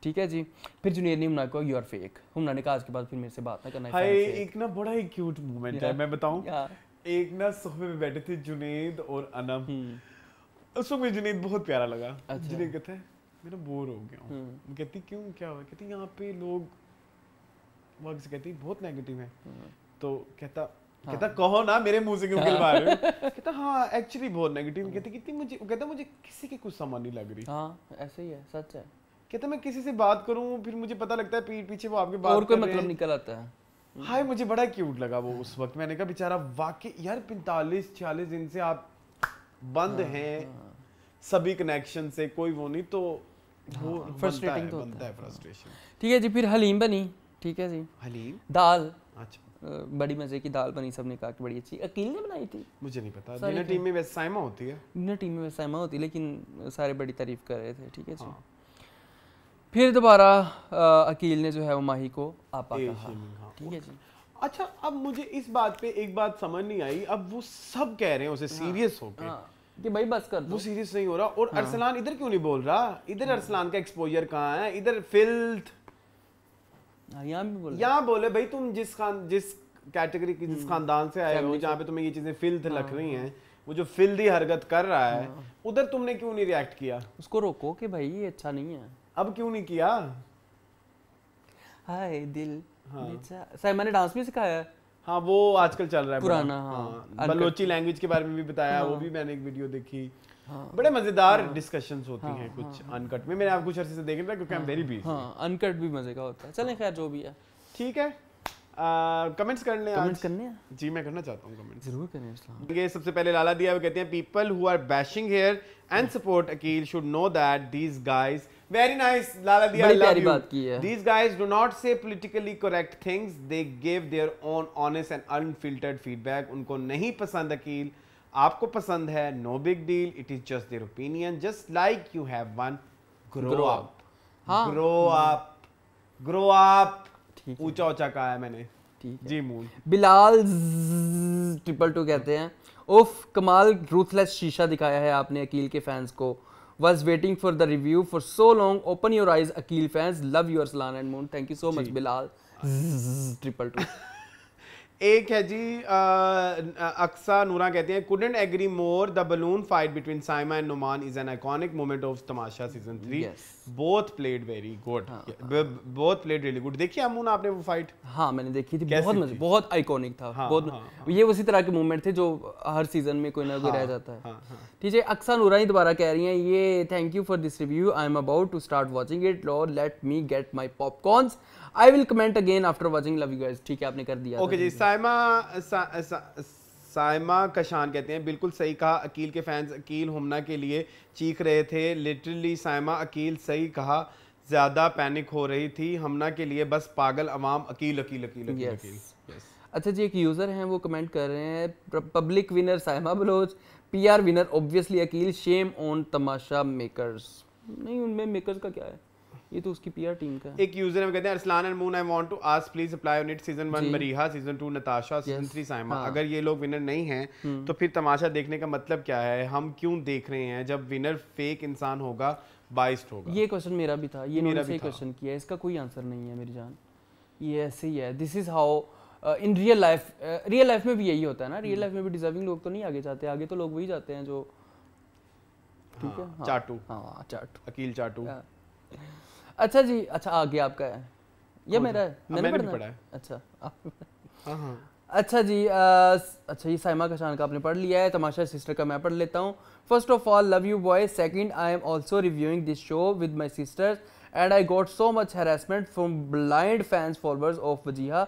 ठीक है जी। फिर जुनेद ने हुमना को यू आर फेक, हुमना ने कहा आज के बाद फिर मेरे से बात ना करना। हाय एक ना बड़ा ही क्यूट मोमेंट है, मैं बताऊं, एक ना सोफे में बैठे थे जुनेद और अनम, उस वक्त मुझे जुनेद बहुत प्यारा लगा। अच्छा। जुनेद कहता है मैं ना बोर हो गया हूँ। कहती क्यों, क्या हुआ? कहती यहाँ पे लोग वहाँ से कहती बहुत नेगेटिव है। तो कहता कहो ना मेरे मुंह से क्यों गिलवा रहे हो। कहता हाँ एक्चुअली बहुत नेगेटिव। कहती कितनी मुझे, कहता मुझे किसी की कुछ समझ नहीं लग रही। हाँ ऐसे ही है, सच है। कहता मैं किसी से बात करूँ फिर मुझे पता लगता है पीठ पीछे वो आपके बात और कोई मतलब निकल आता है। हाय मुझे बड़ा क्यूट लगा वो उस वक्त। मैंने कहा बेचारा वाकई यार 45-46 दिन से आप बंद हैं सभी कनेक्शन से, कोई वो नहीं, तो वो फ्रस्ट्रेटिंग तो बनता है, फ्रस्ट्रेशन। ठीक है जी, फिर हलीम बनी। ठीक है जी, हलीम दाल। अच्छा, बड़ी मजे की दाल बनी, सबने कहा कि बड़ी अच्छी। अकील ने बनाई थी, मुझे नहीं पता। डिनर टीम में वैसे साइमा होती है, डिनर टीम में वैसे साइमा होती, लेकिन सारे बड़ी तारीफ कर रहे थे। ठीक है जी, फिर दोबारा अकील ने जो है वो माही को आपा कहा। ठीक है जी। अच्छा, अब मुझे इस बात पे एक बात समझ नहीं आई, अब वो सब कह रहे हैं उसे सीरियस होके कि भाई बस कर दो, वो सीरियस नहीं हो रहा। और अरसलान इधर क्यों नहीं बोल रहा? इधर अरसलान का एक्सपोजर कहाँ है? इधर फिल्थ यहाँ बोले भाई तुम जिस कैटेगरी की, जिस खानदान से आए हो, जहाँ पे तुम्हें ये चीजें फिल्थ लग रही है, वो जो फिल्दी हरकत कर रहा है, उधर तुमने क्यों नहीं रिएक्ट किया? उसको रोको कि भाई ये अच्छा नहीं है। अब क्यों नहीं किया? हाय दिल। हाँ। साइमा ने डांस भी सिखाया है। हाँ वो आजकल चल रहा है पुराना। हाँ। बलोची लैंग्वेज के बारे में भी बताया। हाँ। वो भी मैंने एक वीडियो देखी। हाँ। बड़े मजेदार डिस्कशंस होती हैं कुछ अनकट में। मैंने आप कुछ अरसे से देख रहा क्योंकि I am very busy. Uncut भी मजे का होता है। चलें खैर जो भी है ठीक है। कमेंट्स करने हैं जी, मैं करना चाहता हूँ, कमेंट्स जरूर करें। सबसे पहले लाला दिया, वो कहते हैं people who are bashing here and support Aqeel should know that these guys. Very nice Lala दिया, बड़ी प्यारी बात की है। These guys do not say politically correct things, they give their own honest and unfiltered feedback. उनको नहीं पसंद अकील, आपको पसंद है, no big deal, it is just their opinion, just like you have one. Grow up, grow up, grow up. ऊंचा ऊंचा कहा है मैंने। ठीक है जी। मून बिलाल 222 कहते हैं उफ कमाल रूथलेस शीशा दिखाया है आपने अकील के फैंस को। Was waiting for the review for so long, open your eyes Aqeel fans, love your Salan and Moon. Thank you so much Bilal 222। एक है जी अक्सा नूरा कहते हैं couldn't agree more, the balloon fight between Saima and Noman is an iconic moment of Tamasha season 3, both played very good, both played really good. देखिए अमून आपने वो fight? हाँ मैंने देखी थी, बहुत मजे, बहुत आइकॉनिक था। हाँ, बहुत हाँ, हाँ, ये उसी तरह के मोमेंट थे जो हर सीजन में कोई ना कोई रह जाता है। ठीक है, अक्सा नूरा ही दोबारा कह रही हैं ये thank you for this review, I am about to start watching it, lord let me get my popcorns, I will comment again after watching, love you guys. ठीक है आपने कर दिया। ओके जी। साइमा कशान कहते हैं बिल्कुल सही कहा, अकील के फैंस अकील हमना के लिए चीख रहे थे, लिटरली साइमा अकील सही कहा, ज्यादा पैनिक हो रही थी हमना के लिए, बस पागल अवाम अकील अकील अकील अकील। yes. अकील। yes. अच्छा जी, एक यूजर हैं वो कमेंट कर रहे हैं public winner Saima Baloch, PR winner obviously Aqeel, shame on Tamasha makers. नहीं उनमें मेकर्स का क्या है, ये तो उसकी पीआर टीम का। एक यूजर है कहते हैं Arsalan and moon I want to ask please apply on it, season 1 Mariha, season 2 Natasha, season 3 Saima. अगर ये लोग विनर नहीं हैं तो फिर तमाशा देखने का मतलब क्या है, हम क्यों देख रहे हैं जब विनर फेक इंसान होगा, बाइस्ड होगा। ये क्वेश्चन मेरा भी था, ये मेरा भी क्वेश्चन किया, इसका कोई आंसर नहीं है मेरी जान, ये ऐसे ही है। This is how in real life, real life में भी यही होता है ना, रियल लाइफ में भी डिजर्विंग लोग तो नहीं आगे जाते, आगे तो लोग वही जाते हैं जो ठीक है चाटू। हाँ चाटू, अकील चाटू। अच्छा जी, अच्छा आगे आपका है या मेरा है? मैंने पढ़ना पड़ा है। अच्छा अच्छा जी, अच्छा ये साइमा कशान का आपने पढ़ लिया है, तमाशा सिस्टर का मैं पढ़ लेता हूँ। First of all love you boy, second I am also reviewing this show with my sisters and I got so much harassment from blind fans followers of Wajiha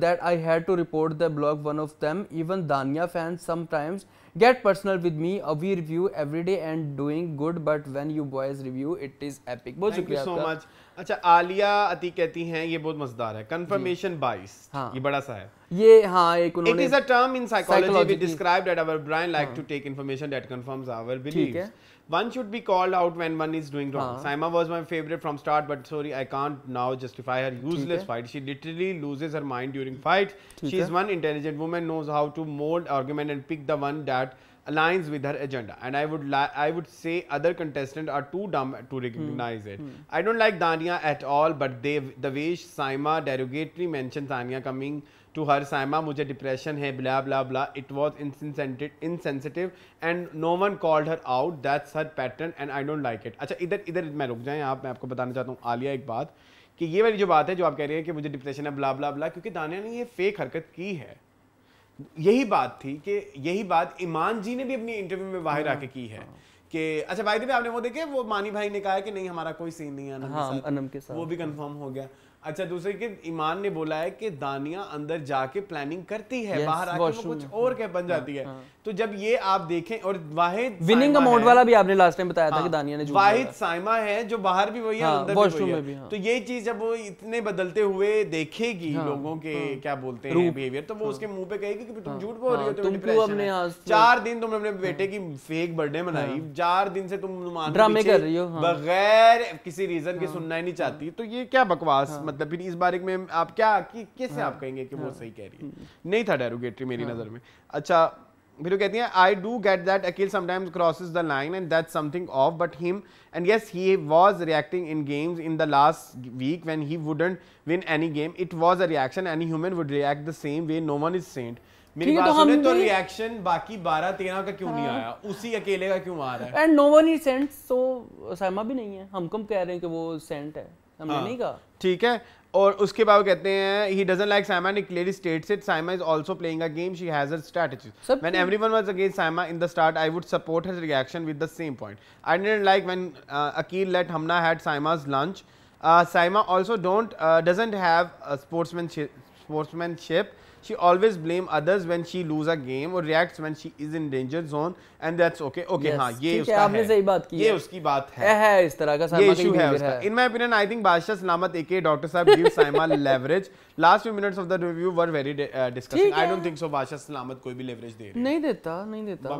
that I had to report the blog one of them, even Dania fans sometimes get personal with me, we review every day and doing good, but when you boys review it is epic। बहुत शुक्रिया आपका, thank you so much. अच्छा आलिया अती कहती हैं ये बहुत मजेदार है, कंफर्मेशन बाइस। हाँ, ये बड़ा सा है ये। हाँ एक उन्होंने, it is a term in psychology we described that our brain like to take information that confirms our believes, one should be called out when one is doing wrong। Saima was my favorite from start but sorry I can't now justify her useless fight, she literally loses her mind during fight, she is one intelligent woman, knows how to mold argument and pick the one that aligns with her agenda, and I would say other contestants are too dumb to recognize it. I don't like Dania at all, but the way Saima derogatory mentioned Dania coming to her, Saima मुझे depression है blah blah blah, it was insensitive and no one called her out. That's her pattern and I don't like it. अच्छा इधर मैं रुक जाएँ आप, मैं आपको बताना चाहता हूँ आलिया एक बात कि ये वाली जो बात है जो आप कह रही है कि मुझे डिप्रेशन है blah blah blah, क्योंकि दानिया ने ये फेक हरकत की है. यही बात थी कि यही बात ईमान जी ने भी अपनी इंटरव्यू में बाहर आके की है कि अच्छा भाई देवी आपने वो देखे, वो मानी भाई ने कहा है कि नहीं हमारा कोई सीन नहीं है अनम के साथ, वो भी कंफर्म हो गया. अच्छा दूसरे कि ईमान ने बोला है कि दानिया अंदर जाके प्लानिंग करती है, बाहर आके वो कुछ और क्या बन जाती है. तो जब ये आप देखें, और वाहिद विनिंग अमाउंट वाला भी आपने लास्ट टाइम बताया था कि दानिया ने जो वाहिद साइमा है जो बाहर भी वही है अंदर भी वही है, तो ये चीज जब वो इतने बदलते हुए देखेगी लोगों के क्या बोलते हैं बिहेवियर, तो वो उसके मुंह पे कहेगी कि तुम झूठ बोल रही हो, 4 दिन तुमने अपने बेटे की फेक बर्थडे मनाई, 4 दिन से तुम ड्रामे कर रही हो बगैर किसी रीजन के, सुनना ही नहीं चाहती. तो ये क्या बकवास, मतलब फिर इस बारे में आप क्या कैसे आप कहेंगे कि वो सही कह रही है, नहीं था डेरोगेटरी मेरी नजर में. अच्छा फिर वो कहती हैं I do get that Aqeel sometimes crosses the line and that's something off, but him and yes he was reacting in games in the last week when he wouldn't win any game, it was a reaction, any human would react the same way, no one is saint. मेरी बात सुने तो reaction बाकी 12-13 का क्यों नहीं आया, उसी अकेले का क्यों आ रहा है, and no one is saint. So Saima भी नहीं है, हम कम कह रहे हैं कि वो सेंट है, हमने नहीं कहा, ठीक है. और उसके बाद कहते हैं he doesn't like Saima and clearly states it. Saima is also playing a game. She has her strategies. When everyone was against Saima in the start, I would support her reaction with the same point. I didn't like when Akheel let Hamna had Saima's lunch. Saima also doesn't have a sportsmanship. She always blame others when she lose a game or reacts when she is in danger zone, and that's okay. Okay, हाँ ये उसका है. आपने सही बात की है. ये उसकी बात है इस तरह का साइमा का इशू है उसका. In my opinion, I think बादशाह सलामत A.K. Doctor Saab give Saima leverage. Last few minutes of the review were very disgusting. I don't think so. बादशाह सलामत कोई भी leverage दे रही. नहीं देता.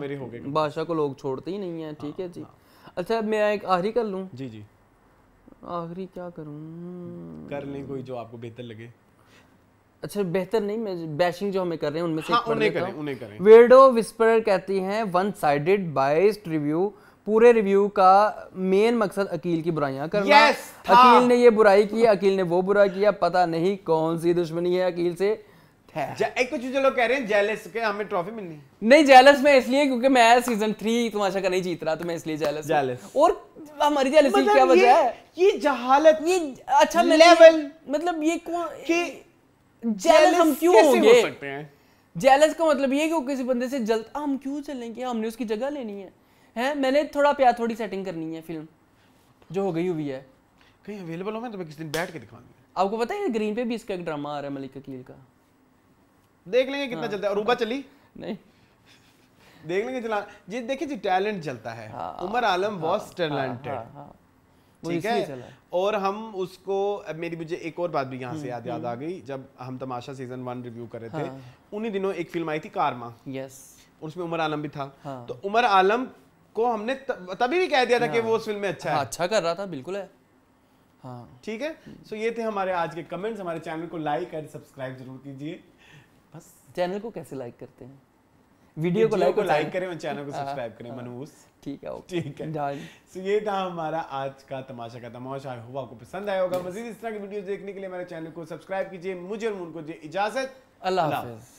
मेरे हो गए. बादशाह को लोग छोड़ते ही नहीं है. ठीक है जी. अच्छा मैं एक आखिरी कर लूँ. जी. आखिरी क्या करूँ? कर लें कोई जो आपको बेहतर लगे. अच्छा बेहतर नहीं, मैं बैशिंग जो हमें कर रहे हैं उनमें से उन्हें करें। वेडो विस्परर कहती हैं वन साइडेड बाइस्ड रिव्यू, पूरे रिव्यू का मेन मकसद अकील की बुराइयां करना. अकील ने ये बुराई की, अकील ने वो बुरा किया, पता नहीं कौन सी दुश्मनी है अकील से. एक कुछ जो लोग कह रहे हैं जेलस के हमें ट्रॉफी मिलनी नहीं, जेलस में इसलिए क्योंकि मैं सीजन 3 तमाशा का नहीं जीत रहा, तो मैं इसलिए जेलस। और हमारी जेलसी क्या वजह है? ये जहालत, ये अच्छा लेवल, मतलब ये जेलस हम क्यों होंगे? जेलस का मतलब ये कि किसी बंदे से जल्द हम क्यों चलेंगे, हमने उसकी जगह लेनी है? मैंने थोड़ा प्यार थोड़ी सेटिंग करनी है, फिल्म जो हो गई हुई है कहीं अवेलेबल हो, मैं तो मैं किस दिन बैठ के दिखाऊंगी आपको. पता है ग्रीन पे भी इसका एक ड्रामा आ रहा है मलिक अकील का, देख लेंगे कितना चलता है. अरूबा चली नहीं, देख लेंगे चला जी. देखिए जी टैलेंट चलता है, उमर आलम बहुत टैलेंटेड, ठीक है, और हम उसको मुझे एक और बात भी यहाँ से याद आ गई. जब हम तमाशा सीजन 1 रिव्यू कर रहे थे, उन्हीं दिनों एक फिल्म आई थी कारमा, यस, उसमें उमर आलम भी था. तो उमर आलम को हमने तभी भी कह दिया था कि वो उस फिल्म में अच्छा है, अच्छा कर रहा था, बिल्कुल है, ठीक है. सो ये थे हमारे आज के कमेंट्स. हमारे चैनल को लाइक एंड सब्सक्राइब जरूर कीजिए. बस चैनल को कैसे लाइक करते हैं? वीडियो को लाइक करें और चैनल को सब्सक्राइब करें. मनोज ठीक है सो ये था हमारा आज का तमाशा का तमाशा. आई होप आपको पसंद आया होगा. मजीद इस तरह की वीडियोस देखने के लिए हमारे चैनल को सब्सक्राइब कीजिए. मुझे और मून को दीजिए इजाजत. अल्लाह हाफिज.